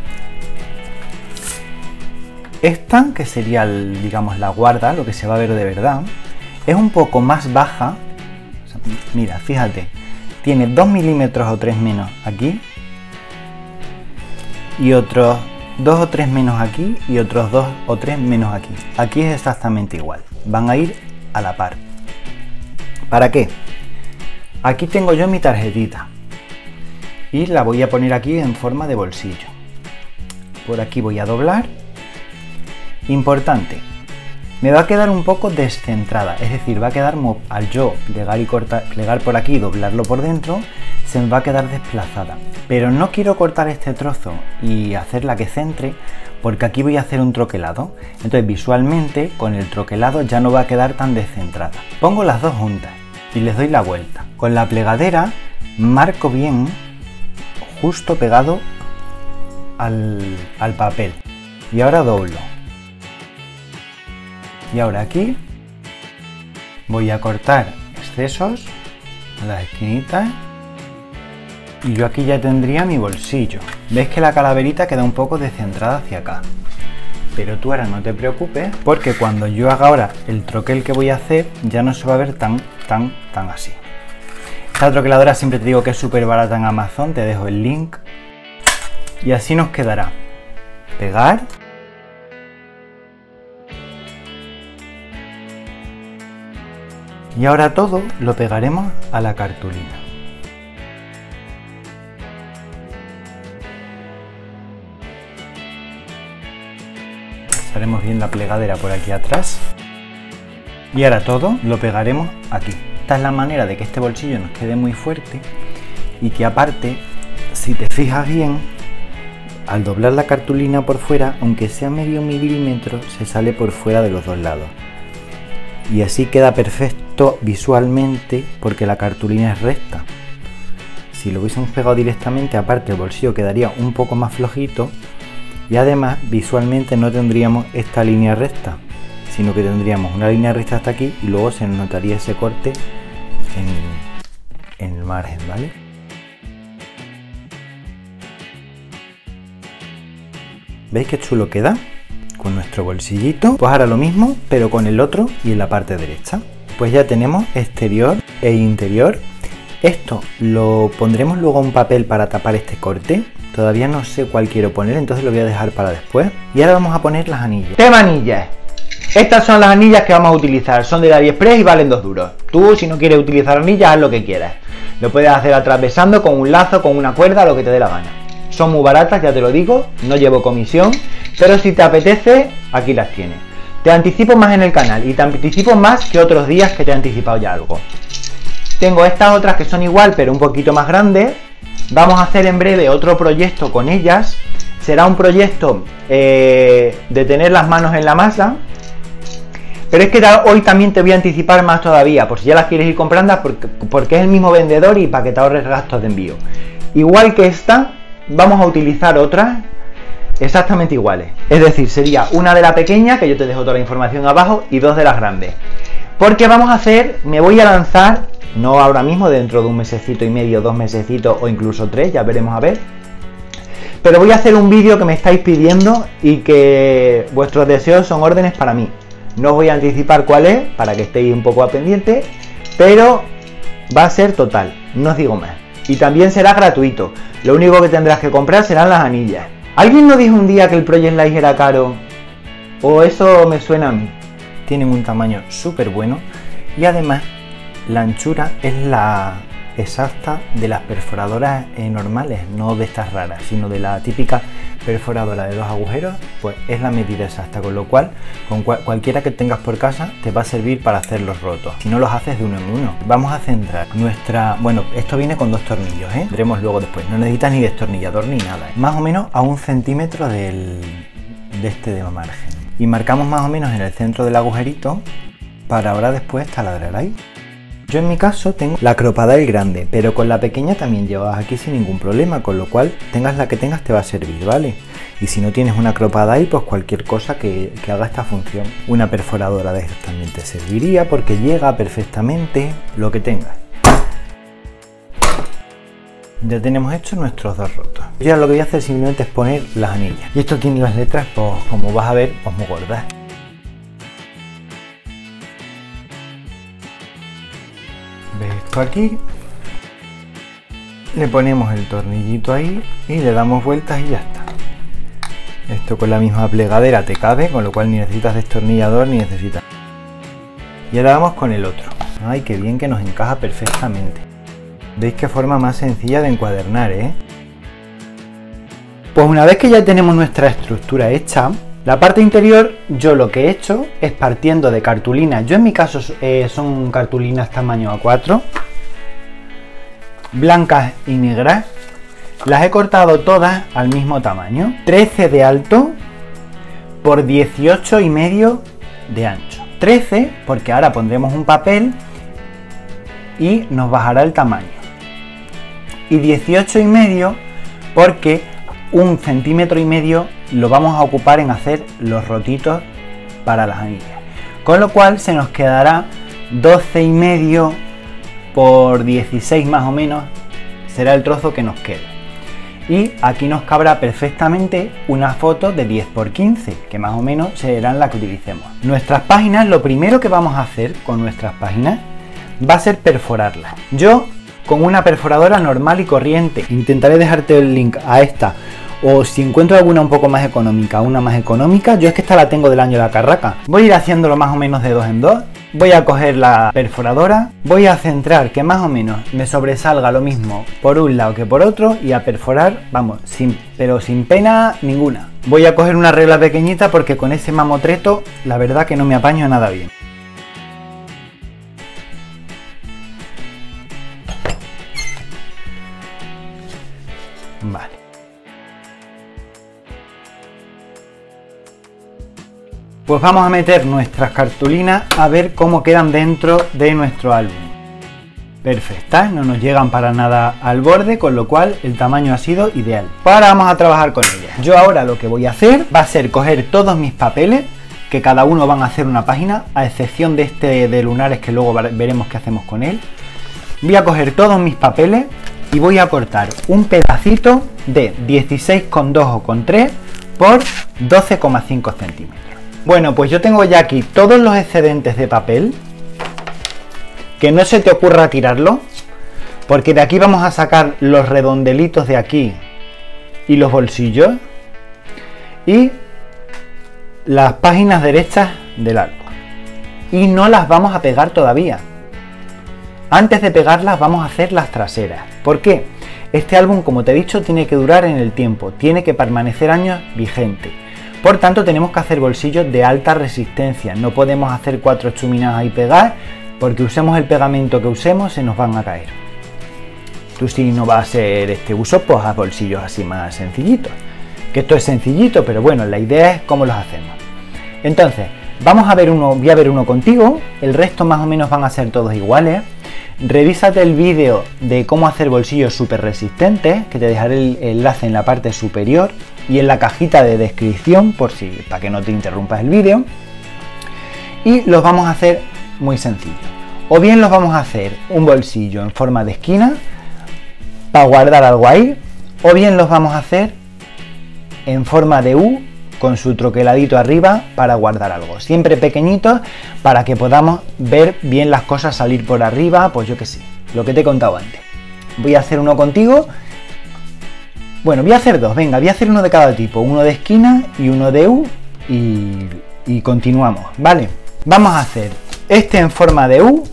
esta que sería el, digamos, la guarda, lo que se va a ver de verdad, es un poco más baja. Mira, fíjate, tiene dos milímetros o tres menos aquí y otros dos o tres menos aquí y otros dos o tres menos aquí. Aquí es exactamente igual, van a ir a la par. ¿Para qué? Aquí tengo yo mi tarjetita y la voy a poner aquí en forma de bolsillo. Por aquí voy a doblar. Importante. Me va a quedar un poco descentrada, es decir, va a quedar al yo plegar y cortar, plegar por aquí y doblarlo por dentro, se me va a quedar desplazada. Pero no quiero cortar este trozo y hacerla que centre, porque aquí voy a hacer un troquelado. Entonces, visualmente, con el troquelado ya no va a quedar tan descentrada. Pongo las dos juntas y les doy la vuelta. Con la plegadera marco bien, justo pegado al, al papel. Y ahora doblo. Y ahora aquí voy a cortar excesos a las esquinitas y yo aquí ya tendría mi bolsillo. Ves que la calaverita queda un poco descentrada hacia acá, pero tú ahora no te preocupes porque cuando yo haga ahora el troquel que voy a hacer ya no se va a ver tan, tan, tan así. Esta troqueladora siempre te digo que es súper barata en Amazon, te dejo el link. Y así nos quedará. Pegar. Y ahora todo lo pegaremos a la cartulina. Haremos bien la plegadera por aquí atrás. Y ahora todo lo pegaremos aquí. Esta es la manera de que este bolsillo nos quede muy fuerte y que aparte, si te fijas bien, al doblar la cartulina por fuera, aunque sea medio milímetro, se sale por fuera de los dos lados. Y así queda perfecto visualmente porque la cartulina es recta. Si lo hubiésemos pegado directamente, aparte el bolsillo quedaría un poco más flojito y además visualmente no tendríamos esta línea recta, sino que tendríamos una línea recta hasta aquí y luego se notaría ese corte en, en el margen, ¿vale? ¿Veis qué chulo queda? Con nuestro bolsillito, pues ahora lo mismo, pero con el otro y en la parte derecha. Pues ya tenemos exterior e interior. Esto lo pondremos luego en papel para tapar este corte. Todavía no sé cuál quiero poner, entonces lo voy a dejar para después. Y ahora vamos a poner las anillas. Tema anillas. Estas son las anillas que vamos a utilizar. Son de AliExpress y valen dos duros. Tú, si no quieres utilizar anillas, haz lo que quieras. Lo puedes hacer atravesando, con un lazo, con una cuerda, lo que te dé la gana. Son muy baratas, ya te lo digo. No llevo comisión. Pero si te apetece, aquí las tienes. Te anticipo más en el canal. Y te anticipo más que otros días que te he anticipado ya algo. Tengo estas otras que son igual, pero un poquito más grandes. Vamos a hacer en breve otro proyecto con ellas. Será un proyecto eh, de tener las manos en la masa. Pero es que hoy también te voy a anticipar más todavía, por si ya las quieres ir comprando, porque, porque es el mismo vendedor y para que te ahorres gastos de envío. Igual que esta, vamos a utilizar otras exactamente iguales. Es decir, sería una de la pequeña, que yo te dejo toda la información abajo, y dos de las grandes. Porque vamos a hacer, me voy a lanzar, no ahora mismo, dentro de un mesecito y medio, dos mesecitos o incluso tres, ya veremos a ver. Pero voy a hacer un vídeo que me estáis pidiendo y que vuestros deseos son órdenes para mí. No os voy a anticipar cuál es, para que estéis un poco a pendiente, pero va a ser total, no os digo más. Y también será gratuito, lo único que tendrás que comprar serán las anillas. ¿Alguien nos dijo un día que el Project Life era caro? O eso me suena a mí. Tienen un tamaño súper bueno y además la anchura es la exacta de las perforadoras normales, no de estas raras, sino de la típica perforadora de dos agujeros. Pues es la medida exacta, con lo cual con cual, cualquiera que tengas por casa te va a servir para hacer los rotos, si no los haces de uno en uno. Vamos a centrar nuestra, bueno, esto viene con dos tornillos, ¿eh? Veremos luego después, no necesitas ni destornillador ni nada, ¿eh? Más o menos a un centímetro del, de este de margen, y marcamos más o menos en el centro del agujerito para ahora después taladrar ahí. Yo en mi caso tengo la Crocodile grande, pero con la pequeña también llevas aquí sin ningún problema, con lo cual tengas la que tengas te va a servir, ¿vale? Y si no tienes una Crocodile, pues cualquier cosa que, que haga esta función. Una perforadora de estas también te serviría porque llega perfectamente lo que tengas. Ya tenemos hechos nuestros dos rotos. Yo ahora lo que voy a hacer simplemente es poner las anillas. Y esto tiene las letras, pues como vas a ver, pues muy gordas. Aquí le ponemos el tornillito ahí y le damos vueltas y ya está. Esto con la misma plegadera te cabe, con lo cual ni necesitas destornillador ni necesitas. Y ahora vamos con el otro. Ay, qué bien que nos encaja perfectamente. Veis qué forma más sencilla de encuadernar, ¿eh? Pues una vez que ya tenemos nuestra estructura hecha, la parte interior yo lo que he hecho es partiendo de cartulina. Yo en mi caso eh, son cartulinas tamaño A cuatro. Blancas y negras, las he cortado todas al mismo tamaño, trece de alto por dieciocho y medio de ancho, trece porque ahora pondremos un papel y nos bajará el tamaño, y dieciocho y medio porque un centímetro y medio lo vamos a ocupar en hacer los rotitos para las anillas, con lo cual se nos quedará doce y medio por dieciséis más o menos, será el trozo que nos quede. Y aquí nos cabrá perfectamente una foto de diez por quince, que más o menos serán la que utilicemos. Nuestras páginas, lo primero que vamos a hacer con nuestras páginas va a ser perforarlas. Yo con una perforadora normal y corriente, intentaré dejarte el link a esta, o si encuentro alguna un poco más económica, una más económica. Yo es que esta la tengo del año de la carraca. Voy a ir haciéndolo más o menos de dos en dos. Voy a coger la perforadora, voy a centrar que más o menos me sobresalga lo mismo por un lado que por otro y a perforar, vamos, sin, pero sin pena ninguna. Voy a coger una regla pequeñita porque con ese mamotreto la verdad que no me apaño nada bien. Vale. Pues vamos a meter nuestras cartulinas a ver cómo quedan dentro de nuestro álbum. Perfectas, no nos llegan para nada al borde, con lo cual el tamaño ha sido ideal. Ahora vamos a trabajar con ellas. Yo ahora lo que voy a hacer va a ser coger todos mis papeles, que cada uno van a hacer una página, a excepción de este de lunares que luego veremos qué hacemos con él. Voy a coger todos mis papeles y voy a cortar un pedacito de dieciséis con dos o con tres por doce coma cinco centímetros. Bueno, pues yo tengo ya aquí todos los excedentes de papel. Que no se te ocurra tirarlo, porque de aquí vamos a sacar los redondelitos de aquí y los bolsillos y las páginas derechas del arco. Y no las vamos a pegar todavía. Antes de pegarlas vamos a hacer las traseras. ¿Por qué? Este álbum, como te he dicho, tiene que durar en el tiempo, tiene que permanecer años vigente. Por tanto, tenemos que hacer bolsillos de alta resistencia. No podemos hacer cuatro chuminadas y pegar, porque usemos el pegamento que usemos, se nos van a caer. Tú, si no va a ser este uso, pues haz bolsillos así más sencillitos. Que esto es sencillito, pero bueno, la idea es cómo los hacemos. Entonces, vamos a ver uno, voy a ver uno contigo, el resto más o menos van a ser todos iguales. Revísate el vídeo de cómo hacer bolsillos súper resistentes, que te dejaré el enlace en la parte superior y en la cajita de descripción, por si, para que no te interrumpas el vídeo. Y los vamos a hacer muy sencillo. O bien los vamos a hacer un bolsillo en forma de esquina para guardar algo ahí, o bien los vamos a hacer en forma de U con su troqueladito arriba para guardar algo, siempre pequeñitos para que podamos ver bien las cosas salir por arriba, pues yo que sé, lo que te he contado antes. Voy a hacer uno contigo. Bueno, voy a hacer dos, venga, voy a hacer uno de cada tipo, uno de esquina y uno de U y, y continuamos, ¿vale? Vamos a hacer este en forma de U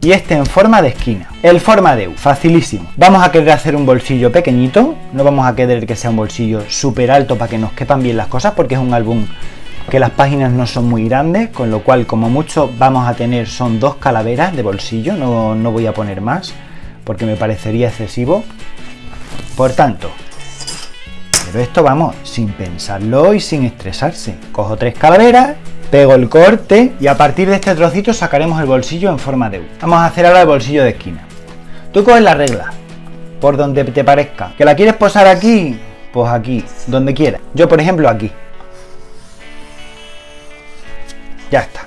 y este en forma de esquina. El forma de U, facilísimo. Vamos a querer hacer un bolsillo pequeñito, no vamos a querer que sea un bolsillo súper alto para que nos quepan bien las cosas, porque es un álbum que las páginas no son muy grandes, con lo cual como mucho vamos a tener son dos calaveras de bolsillo, no, no voy a poner más porque me parecería excesivo. Por tanto, pero esto vamos sin pensarlo y sin estresarse. Cojo tres calaveras, pego el corte y a partir de este trocito sacaremos el bolsillo en forma de U. Vamos a hacer ahora el bolsillo de esquina. Tú coges la regla, por donde te parezca. ¿Que la quieres posar aquí? Pues aquí, donde quieras. Yo, por ejemplo, aquí. Ya está.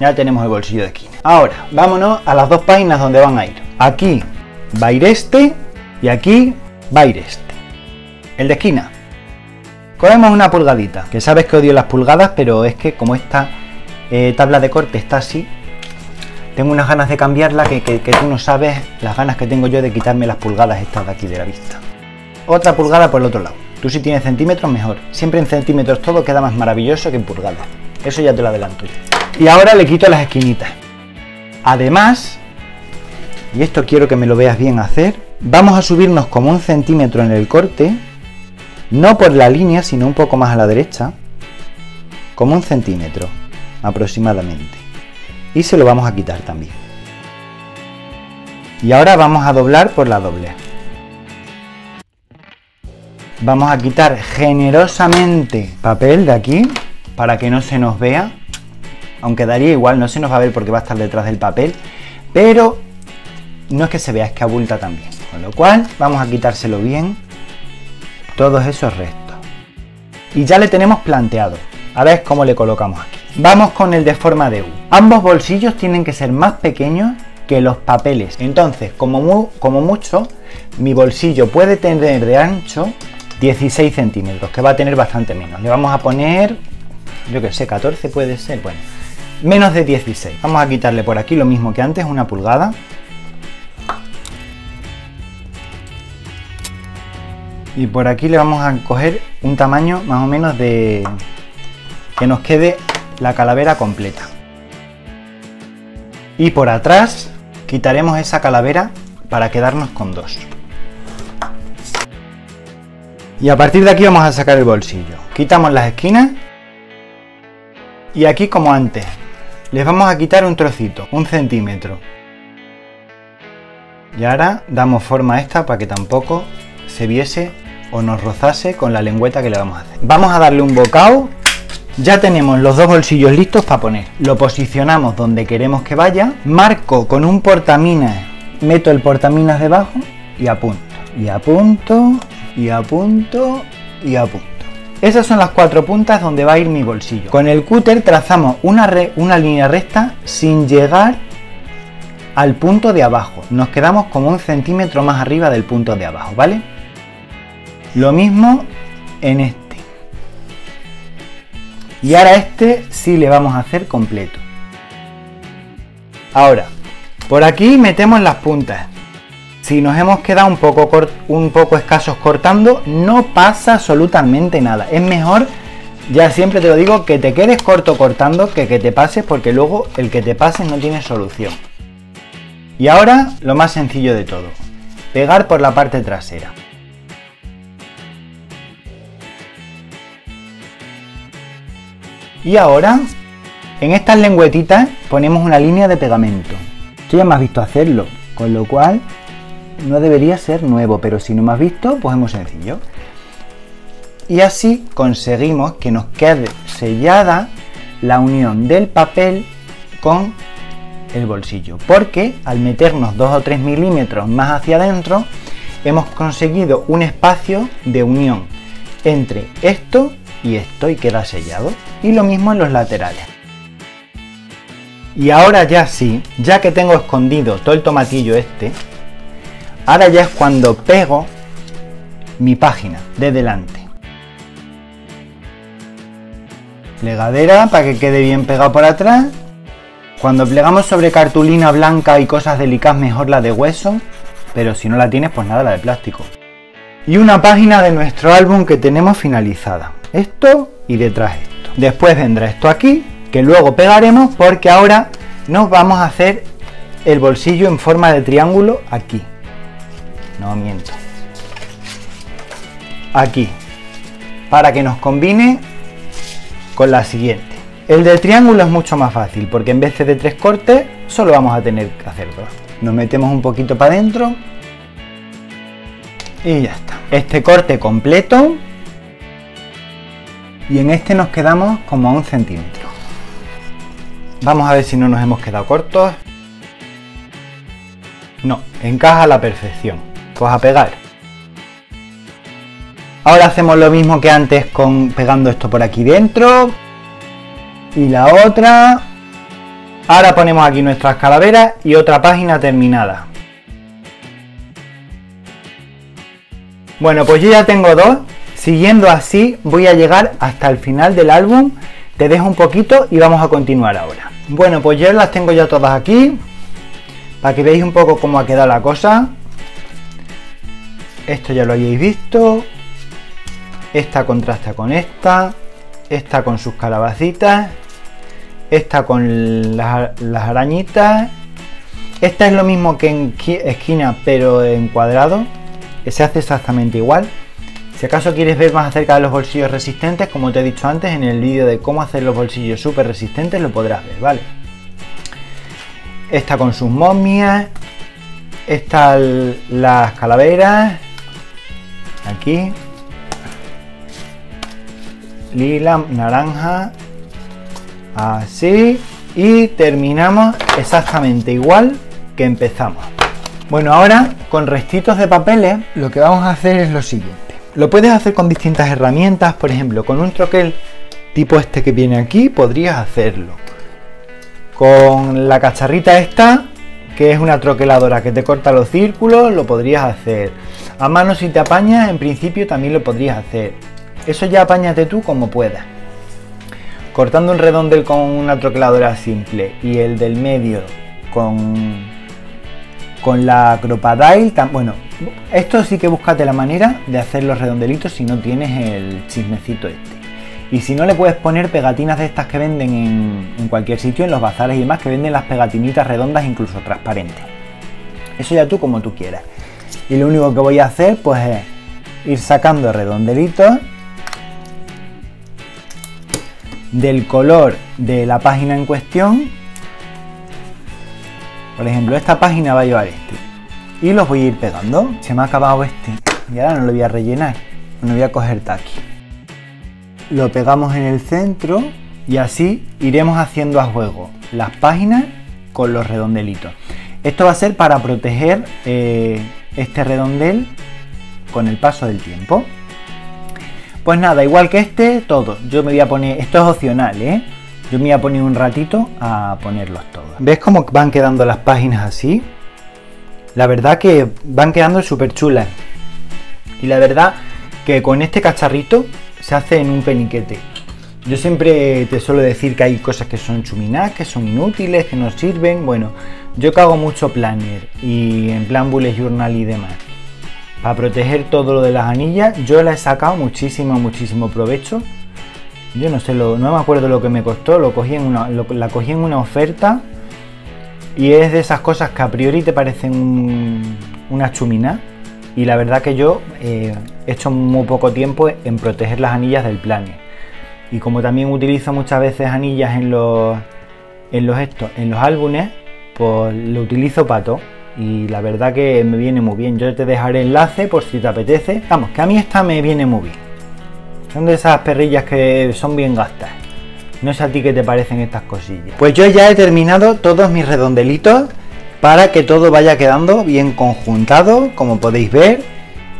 Ya tenemos el bolsillo de esquina. Ahora, vámonos a las dos páginas donde van a ir. Aquí va a ir este y aquí va a ir este. El de esquina. Cogemos una pulgadita, que sabes que odio las pulgadas, pero es que como esta eh, tabla de corte está así, tengo unas ganas de cambiarla que, que, que tú no sabes las ganas que tengo yo de quitarme las pulgadas estas de aquí de la vista. Otra pulgada por el otro lado. Tú si tienes centímetros mejor, siempre en centímetros todo queda más maravilloso que en pulgadas, eso ya te lo adelanto yo. Y ahora le quito las esquinitas. Además, y esto quiero que me lo veas bien hacer, vamos a subirnos como un centímetro en el corte. No por la línea, sino un poco más a la derecha, como un centímetro aproximadamente. Y se lo vamos a quitar también. Y ahora vamos a doblar por la doble. Vamos a quitar generosamente papel de aquí, para que no se nos vea. Aunque daría igual, no se nos va a ver porque va a estar detrás del papel. Pero no es que se vea, es que abulta también. Con lo cual, vamos a quitárselo bien. Todos esos restos. Y ya le tenemos planteado. A ver cómo le colocamos aquí. Vamos con el de forma de U. Ambos bolsillos tienen que ser más pequeños que los papeles. Entonces, como, mu como mucho, mi bolsillo puede tener de ancho dieciséis centímetros, que va a tener bastante menos. Le vamos a poner, yo que sé, catorce puede ser. Bueno, menos de dieciséis. Vamos a quitarle por aquí lo mismo que antes, una pulgada. Y por aquí le vamos a coger un tamaño más o menos de que nos quede la calavera completa. Y por atrás quitaremos esa calavera para quedarnos con dos. Y a partir de aquí vamos a sacar el bolsillo. Quitamos las esquinas. Y aquí como antes, les vamos a quitar un trocito, un centímetro. Y ahora damos forma a esta para que tampoco se viese o nos rozase con la lengüeta que le vamos a hacer. Vamos a darle un bocado. Ya tenemos los dos bolsillos listos para poner. Lo posicionamos donde queremos que vaya. Marco con un portaminas. Meto el portaminas debajo y apunto. Y apunto, y apunto, y apunto. Esas son las cuatro puntas donde va a ir mi bolsillo. Con el cúter trazamos una, re una línea recta sin llegar al punto de abajo. Nos quedamos como un centímetro más arriba del punto de abajo, ¿vale? Lo mismo en este. Y ahora este sí le vamos a hacer completo. Ahora, por aquí metemos las puntas. Si nos hemos quedado un poco, cort un poco escasos cortando, no pasa absolutamente nada. Es mejor, ya siempre te lo digo, que te quedes corto cortando que que te pases, porque luego el que te pases no tiene solución. Y ahora lo más sencillo de todo, pegar por la parte trasera. Y ahora, en estas lengüetitas ponemos una línea de pegamento. Tú ya me has visto hacerlo, con lo cual no debería ser nuevo, pero si no me has visto, pues es muy sencillo. Y así conseguimos que nos quede sellada la unión del papel con el bolsillo, porque al meternos dos o tres milímetros más hacia adentro, hemos conseguido un espacio de unión entre esto y esto y queda sellado. Y lo mismo en los laterales. Y ahora ya sí, ya que tengo escondido todo el tomatillo este, ahora ya es cuando pego mi página de delante. Plegadera para que quede bien pegado por atrás. Cuando plegamos sobre cartulina blanca y cosas delicadas, mejor la de hueso, pero si no la tienes, pues nada, la de plástico. Y una página de nuestro álbum que tenemos finalizada. Esto y detrás esto. Después vendrá esto aquí, que luego pegaremos, porque ahora nos vamos a hacer el bolsillo en forma de triángulo aquí. No miento. Aquí. Para que nos combine con la siguiente. El de triángulo es mucho más fácil, porque en vez de tres cortes, solo vamos a tener que hacer dos. Nos metemos un poquito para adentro y ya está. Este corte completo, y en este nos quedamos como a un centímetro. Vamos a ver si no nos hemos quedado cortos. No, encaja a la perfección. Pues a pegar. Ahora hacemos lo mismo que antes, con pegando esto por aquí dentro. Y la otra. Ahora ponemos aquí nuestras calaveras y otra página terminada. Bueno, pues yo ya tengo dos. Siguiendo así voy a llegar hasta el final del álbum. Te dejo un poquito y vamos a continuar ahora. Bueno, pues yo las tengo ya todas aquí, para que veáis un poco cómo ha quedado la cosa. Esto ya lo habéis visto. Esta contrasta con esta. Esta con sus calabacitas. Esta con las, las arañitas. Esta es lo mismo que en esquina, pero en cuadrado. Se hace exactamente igual. Si acaso quieres ver más acerca de los bolsillos resistentes, como te he dicho antes, en el vídeo de cómo hacer los bolsillos súper resistentes lo podrás ver, ¿vale? Esta con sus momias. Esta las calaveras. Aquí. Lila, naranja, así, y terminamos exactamente igual que empezamos. Bueno, ahora con restitos de papeles lo que vamos a hacer es lo siguiente. Lo puedes hacer con distintas herramientas, por ejemplo, con un troquel tipo este que viene aquí podrías hacerlo. Con la cacharrita esta, que es una troqueladora que te corta los círculos, lo podrías hacer. A mano, si te apañas, en principio también lo podrías hacer. Eso ya apáñate tú como puedas. Cortando un redondel con una troqueladora simple y el del medio con, con la acropadail. Bueno, esto sí que búscate la manera de hacer los redondelitos si no tienes el chismecito este. Y si no, le puedes poner pegatinas de estas que venden en, en cualquier sitio, en los bazares y demás, que venden las pegatinitas redondas, incluso transparentes. Eso ya tú como tú quieras. Y lo único que voy a hacer pues es ir sacando redondelitos del color de la página en cuestión. Por ejemplo, esta página va a llevar este, y los voy a ir pegando. Se me ha acabado este y ahora no lo voy a rellenar, no voy a coger taqui. Lo pegamos en el centro y así iremos haciendo a juego las páginas con los redondelitos. Esto va a ser para proteger eh, este redondel con el paso del tiempo. Pues nada, igual que este, todo. Yo me voy a poner, esto es opcional, ¿eh? Yo me voy a poner un ratito a ponerlos todos. ¿Ves cómo van quedando las páginas así? La verdad que van quedando súper chulas. Y la verdad que con este cacharrito se hace en un peniquete. Yo siempre te suelo decir que hay cosas que son chuminás, que son inútiles, que no sirven. Bueno, yo que hago mucho planner y en plan bullet journal y demás, para proteger todo lo de las anillas, yo la he sacado muchísimo, muchísimo provecho. Yo no sé, lo, no me acuerdo lo que me costó, lo cogí en una, lo, la cogí en una oferta y es de esas cosas que a priori te parecen un, una chuminás, y la verdad que yo eh, he hecho muy poco tiempo en proteger las anillas del planner. Y como también utilizo muchas veces anillas en los en los estos, en los álbumes, pues lo utilizo para todo y la verdad que me viene muy bien. Yo te dejaré enlace por si te apetece. Vamos, que a mí esta me viene muy bien. Son de esas perrillas que son bien gastas. No sé a ti qué te parecen estas cosillas. Pues yo ya he terminado todos mis redondelitos para que todo vaya quedando bien conjuntado, como podéis ver,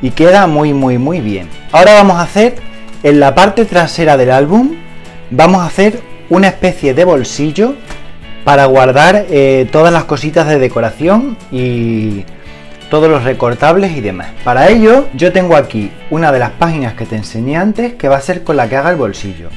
y queda muy muy muy bien. Ahora vamos a hacer en la parte trasera del álbum, vamos a hacer una especie de bolsillo para guardar eh, todas las cositas de decoración y todos los recortables y demás. Para ello yo tengo aquí una de las páginas que te enseñé antes, que va a ser con la que haga el bolsillo.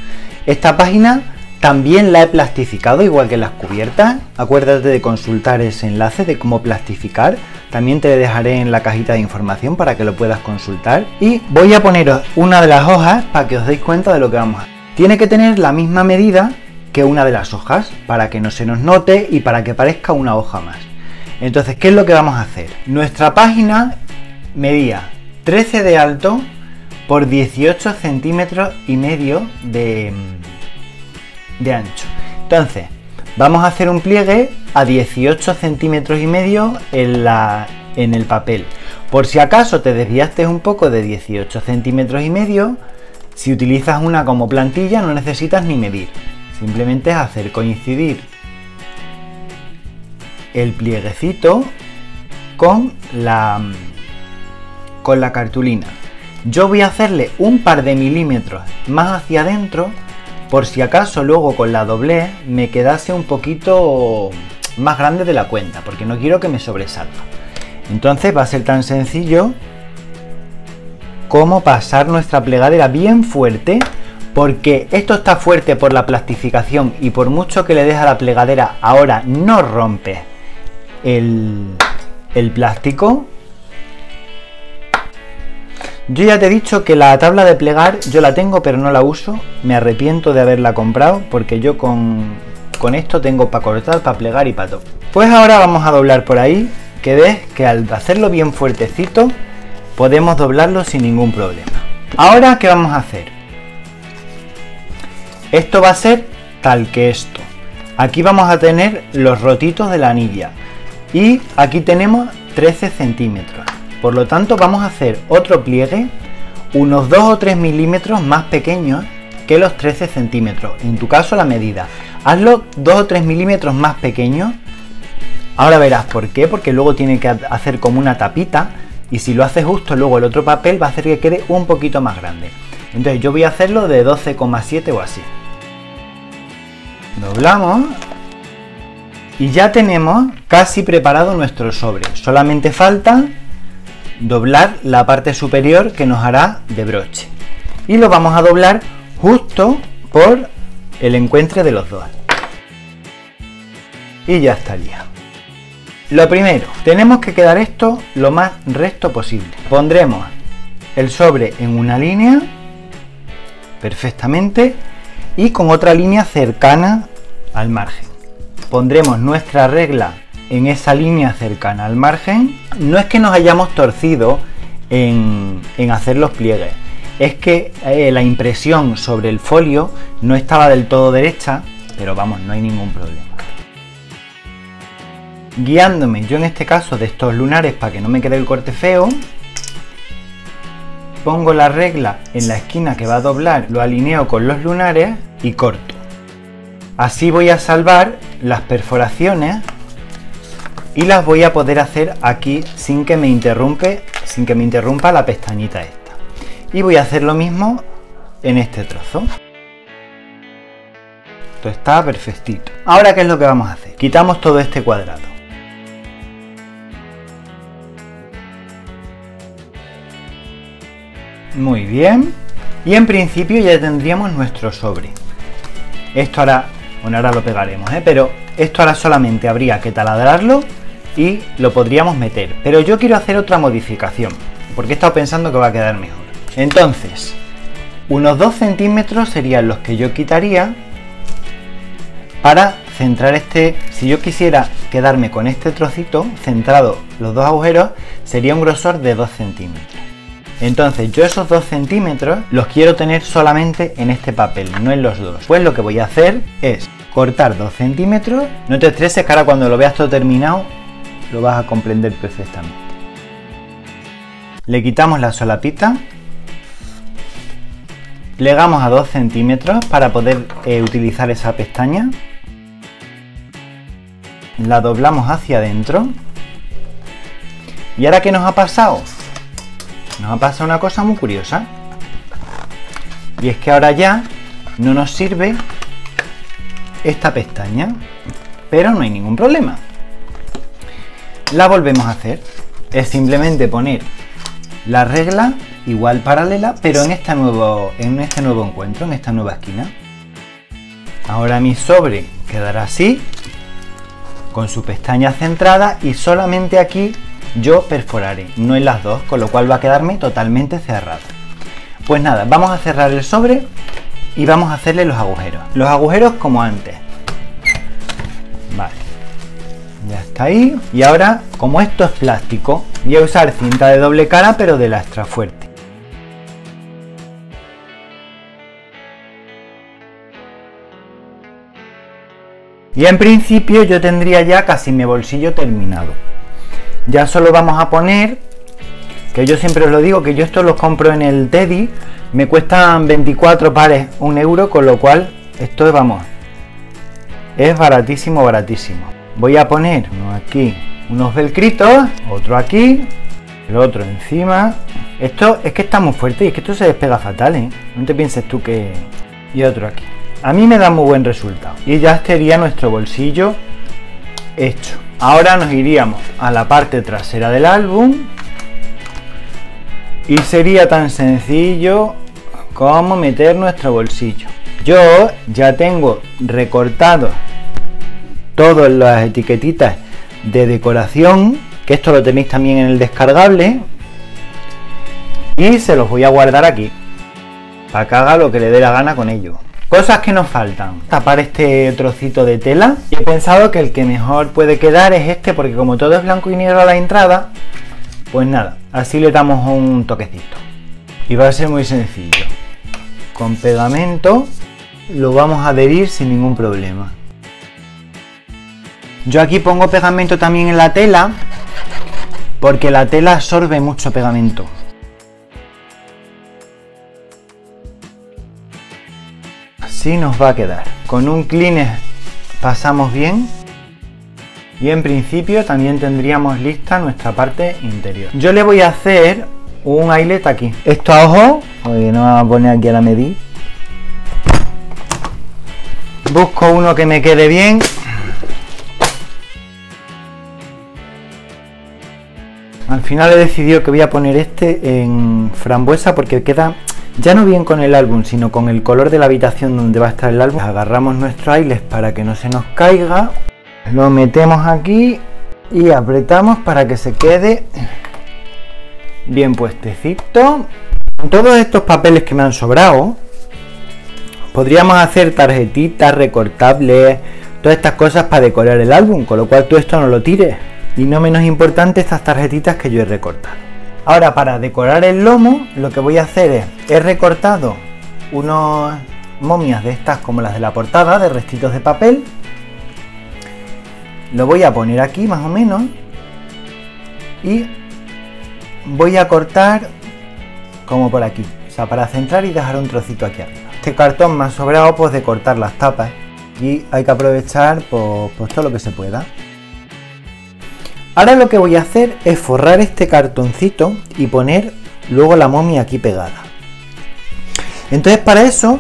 Esta página también la he plastificado igual que las cubiertas. Acuérdate de consultar ese enlace de cómo plastificar. También te dejaré en la cajita de información para que lo puedas consultar. Y voy a poneros una de las hojas para que os deis cuenta de lo que vamos a hacer. Tiene que tener la misma medida que una de las hojas para que no se nos note y para que parezca una hoja más. Entonces, ¿qué es lo que vamos a hacer? Nuestra página medía trece de alto por dieciocho centímetros y medio de, de ancho. Entonces, vamos a hacer un pliegue a dieciocho centímetros y medio en, la, en el papel. Por si acaso te desviaste un poco de dieciocho centímetros y medio, si utilizas una como plantilla no necesitas ni medir. Simplemente es hacer coincidir el plieguecito con la, con la cartulina. Yo voy a hacerle un par de milímetros más hacia adentro, por si acaso luego con la doblez me quedase un poquito más grande de la cuenta, porque no quiero que me sobresalga. Entonces va a ser tan sencillo como pasar nuestra plegadera bien fuerte, porque esto está fuerte por la plastificación y por mucho que le des a la plegadera ahora no rompe el, el plástico. Yo ya te he dicho que la tabla de plegar yo la tengo pero no la uso, me arrepiento de haberla comprado porque yo con, con esto tengo para cortar, para plegar y para todo. Pues ahora vamos a doblar por ahí, que ves que al hacerlo bien fuertecito podemos doblarlo sin ningún problema. Ahora, ¿qué vamos a hacer? Esto va a ser tal que esto. Aquí vamos a tener los rotitos de la anilla y aquí tenemos trece centímetros. Por lo tanto vamos a hacer otro pliegue unos dos o tres milímetros más pequeños que los trece centímetros. En tu caso la medida, hazlo dos o tres milímetros más pequeños. Ahora verás por qué, porque luego tiene que hacer como una tapita y si lo haces justo luego el otro papel va a hacer que quede un poquito más grande. Entonces yo voy a hacerlo de doce coma siete o así. Doblamos. Y ya tenemos casi preparado nuestro sobre, solamente falta doblar la parte superior que nos hará de broche y lo vamos a doblar justo por el encuentro de los dos y ya estaría. Lo primero, tenemos que quedar esto lo más recto posible. Pondremos el sobre en una línea perfectamente y con otra línea cercana al margen. Pondremos nuestra regla en esa línea cercana al margen. No es que nos hayamos torcido en, en hacer los pliegues, es que eh, la impresión sobre el folio no estaba del todo derecha, pero vamos, no hay ningún problema. Guiándome yo en este caso de estos lunares para que no me quede el corte feo, pongo la regla en la esquina que va a doblar, lo alineo con los lunares y corto. Así voy a salvar las perforaciones y las voy a poder hacer aquí sin que me interrumpe, sin que me interrumpa la pestañita esta. Y voy a hacer lo mismo en este trozo. Esto está perfectito. Ahora, ¿qué es lo que vamos a hacer? Quitamos todo este cuadrado. Muy bien. Y en principio ya tendríamos nuestro sobre. Esto ahora, bueno, ahora lo pegaremos, ¿eh? Pero esto ahora solamente habría que taladrarlo y lo podríamos meter. Pero yo quiero hacer otra modificación, porque he estado pensando que va a quedar mejor. Entonces, unos dos centímetros serían los que yo quitaría para centrar este. Si yo quisiera quedarme con este trocito centrado, los dos agujeros, sería un grosor de dos centímetros. Entonces yo esos dos centímetros los quiero tener solamente en este papel, no en los dos. Pues lo que voy a hacer es cortar dos centímetros. No te estreses, que ahora cuando lo veas todo terminado lo vas a comprender perfectamente. Le quitamos la solapita, plegamos a dos centímetros para poder eh, utilizar esa pestaña, la doblamos hacia adentro. ¿Y ahora qué nos ha pasado? Nos ha pasado una cosa muy curiosa, y es que ahora ya no nos sirve esta pestaña, pero no hay ningún problema. La volvemos a hacer, es simplemente poner la regla igual paralela, pero en, esta nuevo, en este nuevo encuentro, en esta nueva esquina. Ahora mi sobre quedará así, con su pestaña centrada, y solamente aquí yo perforaré, no en las dos, con lo cual va a quedarme totalmente cerrado. Pues nada, vamos a cerrar el sobre y vamos a hacerle los agujeros. Los agujeros como antes. Vale, ya está ahí. Y ahora, como esto es plástico, voy a usar cinta de doble cara, pero de la extra fuerte. Y en principio yo tendría ya casi mi bolsillo terminado. Ya solo vamos a poner, que yo siempre os lo digo, que yo esto los compro en el Teddy, me cuestan veinticuatro pares un euro, con lo cual esto es, vamos, es baratísimo, baratísimo. Voy a poner uno aquí, unos velcritos, otro aquí, el otro encima. Esto es que está muy fuerte y es que esto se despega fatal, ¿eh? No te pienses tú que... Y otro aquí. A mí me da muy buen resultado. Y ya estaría nuestro bolsillo hecho. Ahora nos iríamos a la parte trasera del álbum y sería tan sencillo como meter nuestro bolsillo. Yo ya tengo recortado todas las etiquetitas de decoración, que esto lo tenéis también en el descargable, y se los voy a guardar aquí para que haga lo que le dé la gana con ello. Cosas que nos faltan: tapar este trocito de tela, y he pensado que el que mejor puede quedar es este, porque como todo es blanco y negro a la entrada, pues nada, así le damos un toquecito. Y va a ser muy sencillo, con pegamento lo vamos a adherir sin ningún problema. Yo aquí pongo pegamento también en la tela, porque la tela absorbe mucho pegamento. Así nos va a quedar. Con un cleaner pasamos bien y en principio también tendríamos lista nuestra parte interior. Yo le voy a hacer un eyelet aquí. Esto a ojo, porque no me va a poner aquí a la medida. Busco uno que me quede bien. Al final he decidido que voy a poner este en frambuesa, porque queda... ya no bien con el álbum, sino con el color de la habitación donde va a estar el álbum. Agarramos nuestro eyelet para que no se nos caiga, lo metemos aquí y apretamos para que se quede bien puestecito. Con todos estos papeles que me han sobrado, podríamos hacer tarjetitas, recortables, todas estas cosas para decorar el álbum, con lo cual tú esto no lo tires. Y no menos importante, estas tarjetitas que yo he recortado. Ahora, para decorar el lomo, lo que voy a hacer es, he recortado unas momias de estas como las de la portada, de restitos de papel. Lo voy a poner aquí más o menos y voy a cortar como por aquí, o sea, para centrar y dejar un trocito aquí arriba. Este cartón me ha sobrado pues de cortar las tapas y hay que aprovechar pues, pues todo lo que se pueda. Ahora lo que voy a hacer es forrar este cartoncito y poner luego la momia aquí pegada. Entonces para eso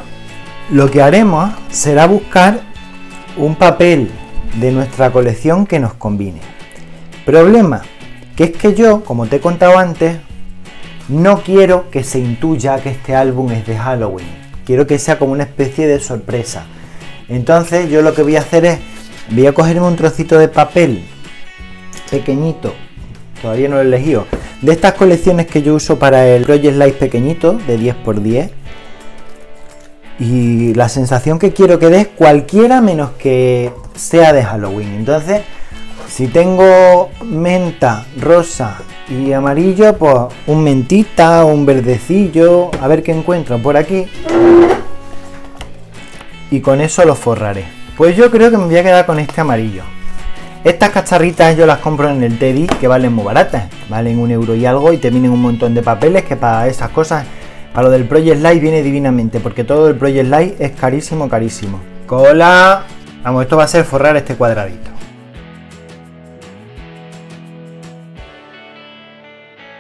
lo que haremos será buscar un papel de nuestra colección que nos combine. Problema, que es que yo, como te he contado antes, No quiero que se intuya que este álbum es de Halloween, quiero que sea como una especie de sorpresa. Entonces yo lo que voy a hacer es, voy a cogerme un trocito de papel pequeñito, todavía no lo he elegido, de estas colecciones que yo uso para el Project Life pequeñito, de diez por diez, y la sensación que quiero que dé es cualquiera menos que sea de Halloween. Entonces, si tengo menta, rosa y amarillo, pues un mentita, un verdecillo, a ver qué encuentro por aquí. Y con eso lo forraré. Pues yo creo que me voy a quedar con este amarillo. Estas cacharritas yo las compro en el Teddy, que valen muy baratas. Valen un euro y algo y te vienen un montón de papeles, que para esas cosas, para lo del Project Life viene divinamente, porque todo el Project Life es carísimo, carísimo. ¡Cola! Vamos, esto va a ser forrar este cuadradito.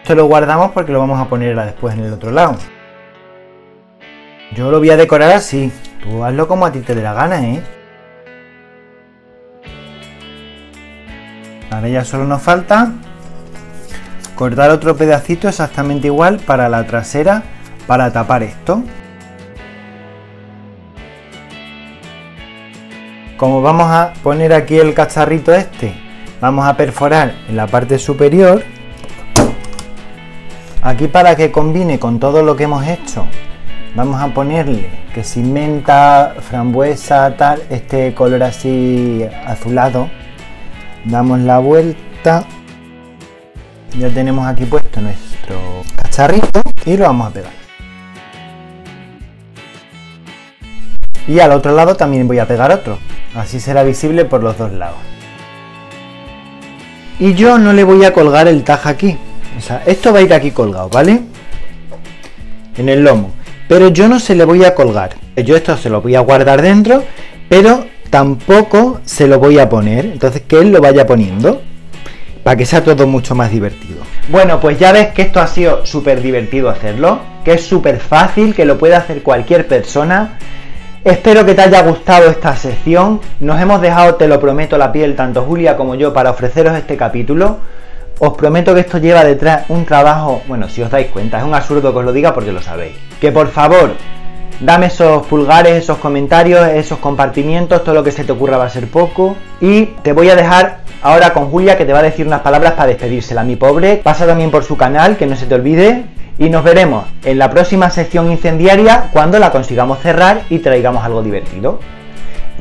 Esto lo guardamos porque lo vamos a poner después en el otro lado. Yo lo voy a decorar así. Tú hazlo como a ti te dé la gana, ¿eh? Ahora ya solo nos falta cortar otro pedacito exactamente igual para la trasera, para tapar esto. Como vamos a poner aquí el cacharrito este, vamos a perforar en la parte superior. Aquí, para que combine con todo lo que hemos hecho, vamos a ponerle que si menta, frambuesa, tal, este color así azulado. Damos la vuelta. Ya tenemos aquí puesto nuestro cacharrito y lo vamos a pegar. Y al otro lado también voy a pegar otro. Así será visible por los dos lados. Y yo no le voy a colgar el tajo aquí. O sea, esto va a ir aquí colgado, ¿vale? En el lomo. Pero yo no se le voy a colgar. Yo esto se lo voy a guardar dentro, pero tampoco se lo voy a poner. Entonces que él lo vaya poniendo, para que sea todo mucho más divertido. Bueno, pues ya ves que esto ha sido súper divertido hacerlo, que es súper fácil, que lo puede hacer cualquier persona. Espero que te haya gustado esta sección. Nos hemos dejado, te lo prometo, la piel, tanto Julia como yo, para ofreceros este capítulo. Os prometo que esto lleva detrás un trabajo, bueno, si os dais cuenta, es un absurdo que os lo diga porque lo sabéis. Que por favor, dame esos pulgares, esos comentarios, esos compartimientos, todo lo que se te ocurra va a ser poco. Y te voy a dejar ahora con Julia, que te va a decir unas palabras para despedírsela, mi pobre. Pasa también por su canal, que no se te olvide. Y nos veremos en la próxima sección incendiaria, cuando la consigamos cerrar y traigamos algo divertido.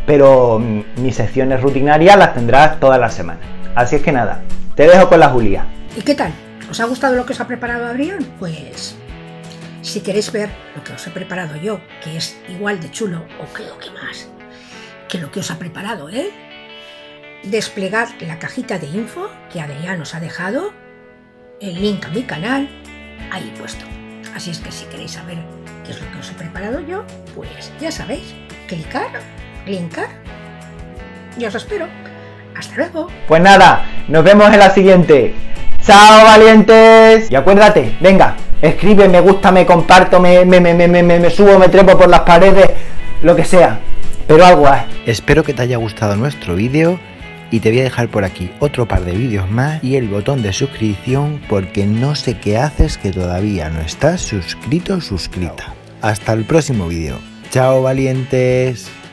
Pero mis secciones rutinarias las tendrás todas las semanas. Así es que nada, te dejo con la Julia. ¿Y qué tal? ¿Os ha gustado lo que os ha preparado Adrián? Pues si queréis ver lo que os he preparado yo, que es igual de chulo, o creo que más, que lo que os ha preparado, ¿eh? Desplegad la cajita de info que Adrián os ha dejado, el link a mi canal, ahí puesto. Así es que si queréis saber qué es lo que os he preparado yo, pues ya sabéis, clicar, linkar, y os espero. Hasta luego. Pues nada, nos vemos en la siguiente. ¡Chao, valientes! Y acuérdate, venga, escribe, me gusta, me comparto, me, me, me, me, me, me subo, me trepo por las paredes, lo que sea, pero algo haz. Espero que te haya gustado nuestro vídeo y te voy a dejar por aquí otro par de vídeos más y el botón de suscripción, porque no sé qué haces que todavía no estás suscrito o suscrita. Hasta el próximo vídeo. ¡Chao, valientes!